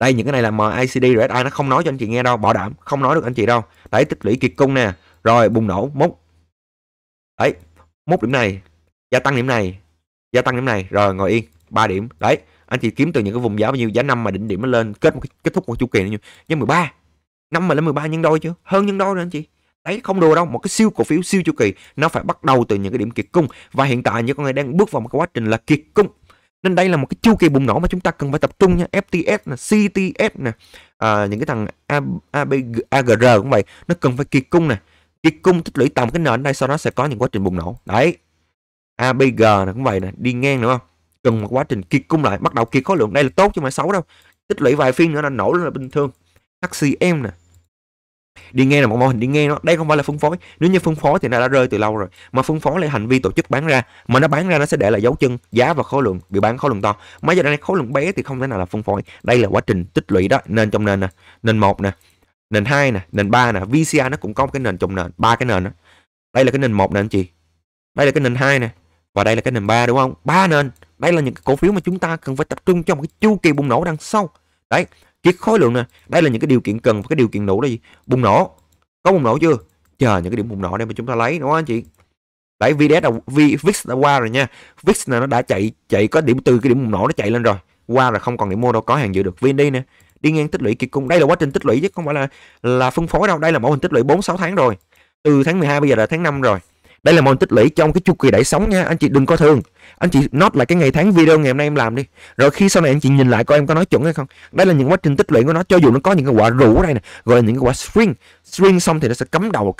Đây những cái này là MACD rồi BSI nó không nói cho anh chị nghe đâu, bảo đảm không nói được anh chị đâu. Đấy, tích lũy kiệt cung nè, rồi bùng nổ múc. Đấy, múc điểm này, gia tăng điểm này, gia tăng điểm này, rồi ngồi yên 3 điểm. Đấy, anh chị kiếm từ những cái vùng giá bao nhiêu, giá 5 mà đỉnh điểm nó lên, kết thúc một chu kỳ nữa, nhưng 13. 5 mà lên 13 nhân đôi chứ, hơn nhân đôi rồi anh chị. Đấy, không đùa đâu, một cái siêu cổ phiếu siêu chu kỳ nó phải bắt đầu từ những cái điểm kiệt cung, và hiện tại những con người đang bước vào một cái quá trình là kiệt cung, nên đây là một cái chu kỳ bùng nổ mà chúng ta cần phải tập trung nha. FTS nè, CTS nè, những cái thằng ABGR cũng vậy, nó cần phải kiệt cung nè, kiệt cung tích lũy tầm cái nền đây, sau đó sẽ có những quá trình bùng nổ. Đấy, ABGR này cũng vậy nè, đi ngang đúng không, cần một quá trình kiệt cung lại, bắt đầu kiệt khối lượng. Đây là tốt chứ không phải xấu đâu, tích lũy vài phiên nữa là nổ là bình thường. HCM nè, đi nghe là một mô hình đi nghe nó. Đây không phải là phân phối, nếu như phân phối thì nó đã rơi từ lâu rồi, mà phân phối là hành vi tổ chức bán ra, mà nó bán ra nó sẽ để lại dấu chân giá và khối lượng bị bán khối lượng to. Mấy giờ này khối lượng bé thì không thể nào là phân phối. Đây là quá trình tích lũy đó, nền trong nền nè, nền 1 nè, nền 2 nè, nền 3 nè, VCA nó cũng có một cái nền trong nền, 3 cái nền đó. Đây là cái nền 1 nè anh chị, đây là cái nền 2 nè, và đây là cái nền 3 đúng không? 3 nền. Đây là những cái cổ phiếu mà chúng ta cần phải tập trung trong một cái chu kỳ bùng nổ đằng sau. Đấy, kiệt khối lượng nè, đây là những cái điều kiện cần, và cái điều kiện nổ là gì? Bùng nổ. Có bùng nổ chưa? Chờ những cái điểm bùng nổ để mà chúng ta lấy, đúng không anh chị? Đấy, VIX đã qua rồi nha. VIX là nó đã chạy có điểm từ cái điểm bùng nổ nó chạy lên rồi, qua rồi không còn điểm mua đâu, có hàng dự được. VN30 nè, đi ngang tích lũy kiệt cung. Đây là quá trình tích lũy chứ không phải là phân phối đâu. Đây là mẫu hình tích lũy 4-6 tháng rồi, từ tháng 12 bây giờ là tháng 5 rồi. Đây là mô hình tích lũy trong cái chu kỳ đẩy sóng nha, anh chị đừng coi thường. Anh chị note lại cái ngày tháng video ngày hôm nay em làm đi, rồi khi sau này anh chị nhìn lại coi em có nói chuẩn hay không. Đây là những quá trình tích lũy của nó, cho dù nó có những cái quả rủ ở đây nè, gọi là những cái quả swing xong thì nó sẽ cắm đầu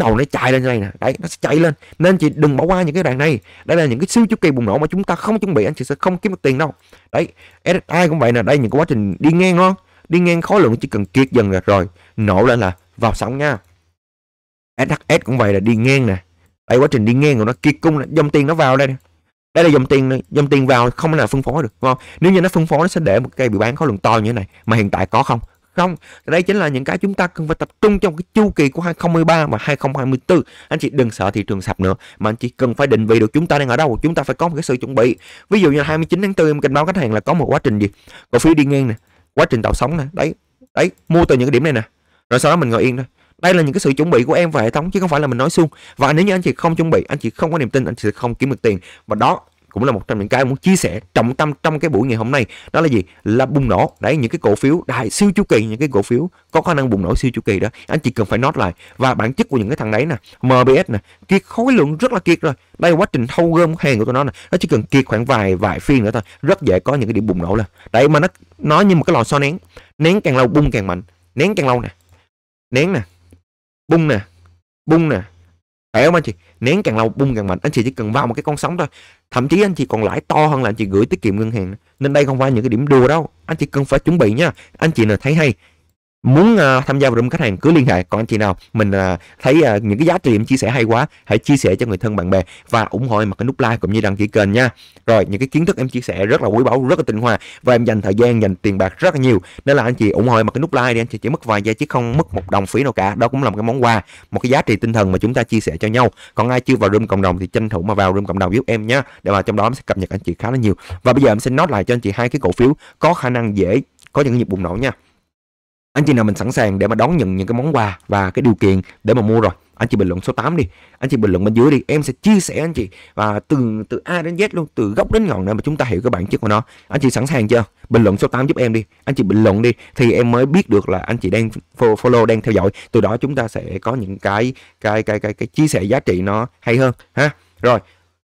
nó chạy lên như này nè. Đấy, nó sẽ chạy lên, nên chị đừng bỏ qua những cái đoạn này. Đây là những cái siêu chu kỳ bùng nổ mà chúng ta không chuẩn bị, anh chị sẽ không kiếm được tiền đâu. Đấy, SSI cũng vậy nè, đây những cái quá trình đi ngang ngon, đi ngang khối lượng chỉ cần kiệt dần rồi nổ lên là vào sóng nha. SHS cũng vậy, là đi ngang nè. Đây quá trình đi ngang của nó, kiệt cung là dòng tiền nó vào đây. Đây là dòng tiền vào không là phân phối được, đúng không? Nếu như nó phân phối nó sẽ để một cây bị bán khối lượng to như thế này, mà hiện tại có không? Không. Đây chính là những cái chúng ta cần phải tập trung trong cái chu kỳ của 2023 và 2024. Anh chị đừng sợ thị trường sập nữa, mà anh chị cần phải định vị được chúng ta đang ở đâu, chúng ta phải có một cái sự chuẩn bị. Ví dụ như là 29 tháng 4 em cảnh báo khách hàng là có một quá trình gì? Cổ phiếu đi ngang nè, quá trình tạo sóng nè, đấy. Đấy, mua từ những cái điểm này nè. Rồi sau đó mình ngồi yên thôi. Đây là những cái sự chuẩn bị của em và hệ thống, chứ không phải là mình nói suông. Và nếu như anh chị không chuẩn bị, anh chị không có niềm tin, anh chị sẽ không kiếm được tiền. Và đó cũng là một trong những cái muốn chia sẻ trọng tâm trong cái buổi ngày hôm nay, đó là gì, là bùng nổ. Đấy, những cái cổ phiếu đại siêu chu kỳ, những cái cổ phiếu có khả năng bùng nổ siêu chu kỳ đó, anh chỉ cần phải note lại. Và bản chất của những cái thằng đấy nè, MBS nè, kiệt khối lượng rất là kiệt rồi. Đây, quá trình thâu gom hàng của tụi nó nè, nó chỉ cần kiệt khoảng vài phiên nữa thôi, rất dễ có những cái điểm bùng nổ lên. Đấy, mà nó như một cái lò xo nén, nén càng lâu bung càng mạnh, nén càng lâu nè, nén nè, bung nè, bung nè. Phải không anh chị? Nén càng lâu bung càng mạnh. Anh chị chỉ cần vào một cái con sóng thôi, thậm chí anh chị còn lãi to hơn là anh chị gửi tiết kiệm ngân hàng. Nên đây không phải những cái điểm đùa đâu, anh chị cần phải chuẩn bị nha. Anh chị nào thấy hay muốn tham gia vào room khách hàng cứ liên hệ. Còn anh chị nào mình thấy những cái giá trị em chia sẻ hay quá, hãy chia sẻ cho người thân bạn bè và ủng hộ em bằng cái nút like cũng như đăng ký kênh nha. Rồi, những cái kiến thức em chia sẻ rất là quý báu, rất là tinh hoa, và em dành thời gian, dành tiền bạc rất là nhiều, nên là anh chị ủng hộ em bằng cái nút like đi. Anh chị chỉ mất vài giây chứ không mất một đồng phí nào cả. Đó cũng là một cái món quà, một cái giá trị tinh thần mà chúng ta chia sẻ cho nhau. Còn ai chưa vào room cộng đồng thì tranh thủ mà vào room cộng đồng giúp em nhé, để mà trong đó em sẽ cập nhật anh chị khá là nhiều. Và bây giờ em sẽ note lại cho anh chị hai cái cổ phiếu có khả năng dễ có những nhịp bùng nổ nha. Anh chị nào mình sẵn sàng để mà đón nhận những cái món quà và cái điều kiện để mà mua rồi, anh chị bình luận số 8 đi, anh chị bình luận bên dưới đi, em sẽ chia sẻ anh chị và từ A đến Z luôn, từ gốc đến ngọn để mà chúng ta hiểu cái bản chất của nó. Anh chị sẵn sàng chưa? Bình luận số 8 giúp em đi, anh chị bình luận đi thì em mới biết được là anh chị đang follow, đang theo dõi. Từ đó chúng ta sẽ có những cái chia sẻ giá trị nó hay hơn ha.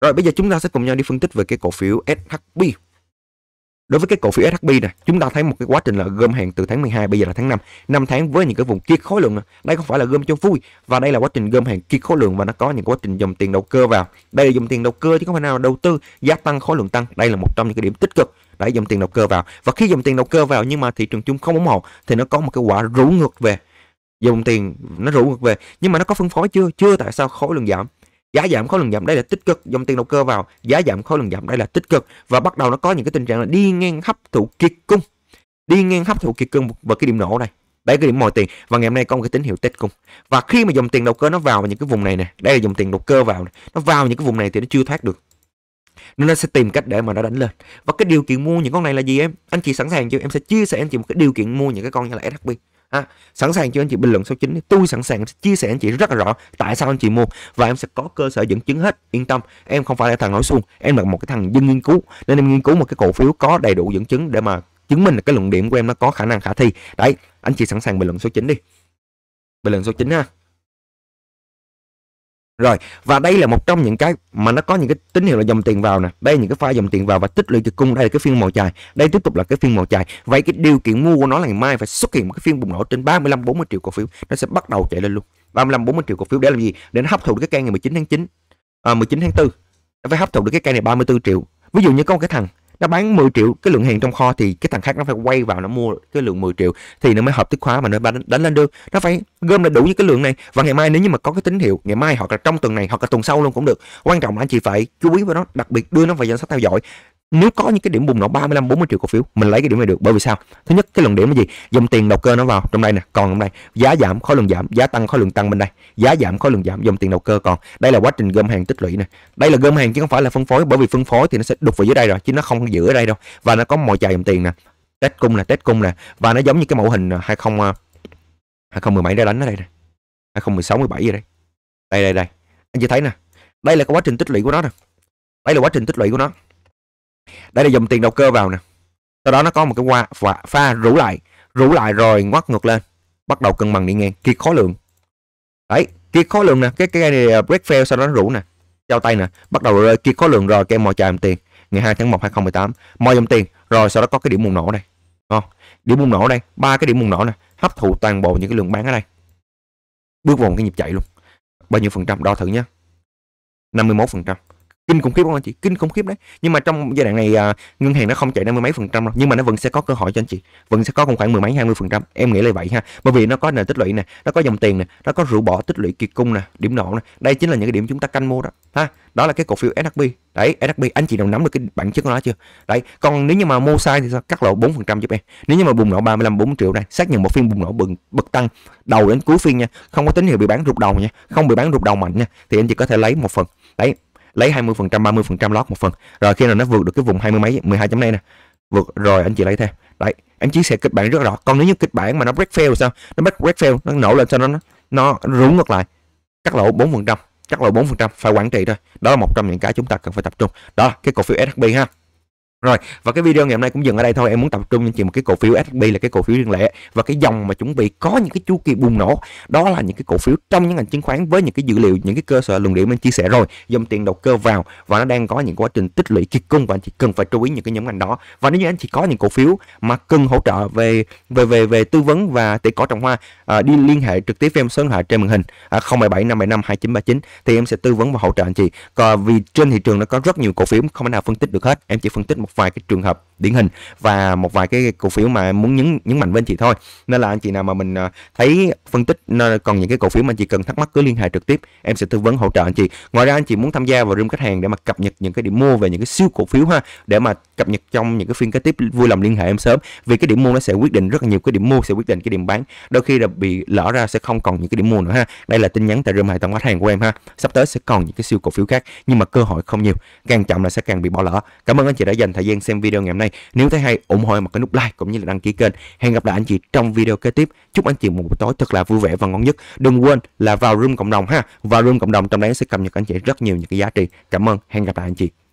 Rồi bây giờ chúng ta sẽ cùng nhau đi phân tích về cái cổ phiếu SHB. Đối với cái cổ phiếu SHB này, chúng ta thấy một cái quá trình là gom hàng từ tháng 12, bây giờ là tháng 5, 5 tháng với những cái vùng kiệt khối lượng này. Đây không phải là gom cho vui, và đây là quá trình gom hàng kiệt khối lượng, và nó có những quá trình dòng tiền đầu cơ vào. Đây là dòng tiền đầu cơ chứ không phải nào đầu tư, giá tăng khối lượng tăng. Đây là một trong những cái điểm tích cực. Đấy, dòng tiền đầu cơ vào, và khi dòng tiền đầu cơ vào nhưng mà thị trường chung không ủng hộ thì nó có một cái quả rũ ngược về. Dòng tiền nó rũ ngược về, nhưng mà nó có phân phối chưa? Chưa. Tại sao? Khối lượng giảm, giá giảm, khối lượng giảm, đây là tích cực. Dòng tiền đầu cơ vào, giá giảm, khối lượng giảm, đây là tích cực. Và bắt đầu nó có những cái tình trạng là đi ngang hấp thụ kiệt cung, đi ngang hấp thụ kiệt cung, và cái điểm nổ này, đây cái điểm mồi tiền. Và ngày hôm nay có một cái tín hiệu test cung, và khi mà dòng tiền đầu cơ nó vào những cái vùng này nè, đây là dòng tiền đầu cơ vào này, nó vào những cái vùng này thì nó chưa thoát được, nên nó sẽ tìm cách để mà nó đánh lên. Và cái điều kiện mua những con này là gì em? Anh chị sẵn sàng chưa? Em sẽ chia sẻ anh chị một cái điều kiện mua những cái con như là SHB. Sẵn sàng cho anh chị bình luận số 9. Tôi sẵn sàng chia sẻ anh chị rất là rõ tại sao anh chị mua, và em sẽ có cơ sở dẫn chứng hết. Yên tâm, em không phải là thằng nói suông, em là một cái thằng dân nghiên cứu, nên em nghiên cứu một cái cổ phiếu có đầy đủ dẫn chứng để mà chứng minh là cái luận điểm của em nó có khả năng khả thi. Đấy, anh chị sẵn sàng bình luận số 9 đi, bình luận số 9 ha. Rồi, và đây là một trong những cái mà nó có những cái tín hiệu là dòng tiền vào nè, đây là những cái pha dòng tiền vào và tích lũy từ cung. Đây là cái phiên màu chài, đây tiếp tục là cái phiên màu chài. Vậy cái điều kiện mua của nó là ngày mai phải xuất hiện một cái phiên bùng nổ trên 35-40 triệu cổ phiếu, nó sẽ bắt đầu chạy lên luôn. 35-40 triệu cổ phiếu để làm gì? Để nó hấp thụ được cái can ngày 19 tháng 4, nó phải hấp thụ được cái can này 34 triệu. Ví dụ như có một cái thằng nó bán 10 triệu cái lượng hàng trong kho, thì cái thằng khác nó phải quay vào nó mua cái lượng 10 triệu thì nó mới hợp thức hóa mà nó đánh lên được. Nó phải gom lại đủ những cái lượng này, và ngày mai nếu như mà có cái tín hiệu ngày mai hoặc là trong tuần này hoặc là tuần sau luôn cũng được. Quan trọng là anh chị phải chú ý với nó, đặc biệt đưa nó vào danh sách theo dõi. Nếu có những cái điểm bùng nổ 35-40 triệu cổ phiếu, mình lấy cái điểm này được. Bởi vì sao? Thứ nhất, cái luận điểm là gì? Dòng tiền đầu cơ nó vào trong đây nè, còn trong đây giá giảm khối lượng giảm, giá tăng khối lượng tăng. Bên đây giá giảm khối lượng giảm, dòng tiền đầu cơ còn. Đây là quá trình gom hàng tích lũy nè, đây là gom hàng chứ không phải là phân phối, bởi vì phân phối thì nó sẽ đục vào dưới đây rồi chứ nó không giữ ở đây đâu. Và nó có mồi chài dòng tiền nè, test cung nè, và nó giống như cái mẫu hình 2017 ra đánh ở đây nè, 2016 17 ở đây. Đây anh chị thấy nè, đây là cái quá trình tích lũy của nó nè, đây là quá trình tích lũy của nó. Đây là dòng tiền đầu cơ vào nè, sau đó nó có một cái pha rủ lại rồi ngoắt ngược lên, bắt đầu cân bằng đi ngang, kiệt khối lượng. Đấy, kiệt khối lượng nè, cái này break fail, sau đó nó rủ nè, giao tay nè, bắt đầu rơi kiệt khối lượng rồi, kem mò chài dòng tiền ngày 2 tháng 1 2018, mò dòng tiền rồi sau đó có cái điểm bùng nổ đây. Điểm bùng nổ đây, 3 cái điểm bùng nổ nè, hấp thụ toàn bộ những cái lượng bán ở đây, bước vào cái nhịp chạy luôn. Bao nhiêu phần trăm đo thử nhé? 51%. Kinh khủng khiếp không anh chị? Kinh khủng khiếp đấy. Nhưng mà trong giai đoạn này ngân hàng nó không chạy 50 mấy phần trăm đâu, nhưng mà nó vẫn sẽ có cơ hội cho anh chị, vẫn sẽ có khoảng 10 mấy 20%, em nghĩ là vậy ha. Bởi vì nó có nền tích lũy nè, nó có dòng tiền nè, nó có rủ bỏ tích lũy kiệt cung nè, điểm nổ nè. Đây chính là những cái điểm chúng ta canh mua đó ha. Đó là cái cổ phiếu SHB. Đấy, SHB anh chị nào nắm được cái bản chất của nó chưa? Đấy, còn nếu như mà mua sai thì sao? Cắt lỗ 4% giúp em. Nếu như mà bùng nổ 35-40 triệu đây, xác nhận một phiên bùng nổ bật tăng đầu đến cuối phiên nha, không có tín hiệu bị bán rụt đầu nha, không bị bán rụt đầu mạnh nha, thì anh chị có thể lấy một phần. Đấy, lấy 20%, 30% lót một phần. Rồi khi nào nó vượt được cái vùng 20 mấy 12 chấm này nè, vượt rồi anh chị lấy thêm. Đấy, em chia sẻ kịch bản rất rõ. Còn nếu như kịch bản mà nó break fail sao? Nó break fail, nó nổ lên cho nó nó rúng ngược lại, cắt lỗ 4%, cắt lỗ 4% phải quản trị thôi. Đó là một trong những cái chúng ta cần phải tập trung, đó là cái cổ phiếu SHB ha. Rồi, và cái video ngày hôm nay cũng dừng ở đây thôi. Em muốn tập trung chỉ một cái cổ phiếu SHB là cái cổ phiếu riêng lẻ, và cái dòng mà chuẩn bị có những cái chu kỳ bùng nổ, đó là những cái cổ phiếu trong những ngành chứng khoán với những cái dữ liệu, những cái cơ sở luận điểm em chia sẻ rồi, dòng tiền đầu cơ vào và nó đang có những quá trình tích lũy kiệt cung, và anh chỉ cần phải chú ý những cái nhóm ngành đó. Và nếu như anh chỉ có những cổ phiếu mà cần hỗ trợ về tư vấn và tỷ cỏ trồng hoa, đi liên hệ trực tiếp với em, số điện thoại trên màn hình 077 579 thì em sẽ tư vấn và hỗ trợ anh chị. Còn vì trên thị trường nó có rất nhiều cổ phiếu không thể nào phân tích được hết, em chỉ phân tích một vài cái trường hợp điển hình và một vài cái cổ phiếu mà em muốn nhấn mạnh với anh chị thôi. Nên là anh chị nào mà mình thấy phân tích, còn những cái cổ phiếu mà anh chị cần thắc mắc cứ liên hệ trực tiếp, em sẽ tư vấn hỗ trợ anh chị. Ngoài ra anh chị muốn tham gia vào room khách hàng để mà cập nhật những cái điểm mua về những cái siêu cổ phiếu ha, để mà cập nhật trong những cái phiên kế tiếp, vui lòng liên hệ em sớm, vì cái điểm mua nó sẽ quyết định rất là nhiều, cái điểm mua sẽ quyết định cái điểm bán, đôi khi là bị lỡ ra sẽ không còn những cái điểm mua nữa ha. Đây là tin nhắn tại room hệ thống khách hàng của em ha, sắp tới sẽ còn những cái siêu cổ phiếu khác nhưng mà cơ hội không nhiều, càng chậm là sẽ càng bị bỏ lỡ. Cảm ơn anh chị đã dành thời gian xem video ngày hôm nay. Nếu thấy hay ủng hộ em bằng cái nút like cũng như là đăng ký kênh. Hẹn gặp lại anh chị trong video kế tiếp. Chúc anh chị một buổi tối thật là vui vẻ và ngon nhất. Đừng quên là vào room cộng đồng ha. Vào room cộng đồng, trong đấy sẽ cập nhật anh chị rất nhiều những cái giá trị. Cảm ơn. Hẹn gặp lại anh chị.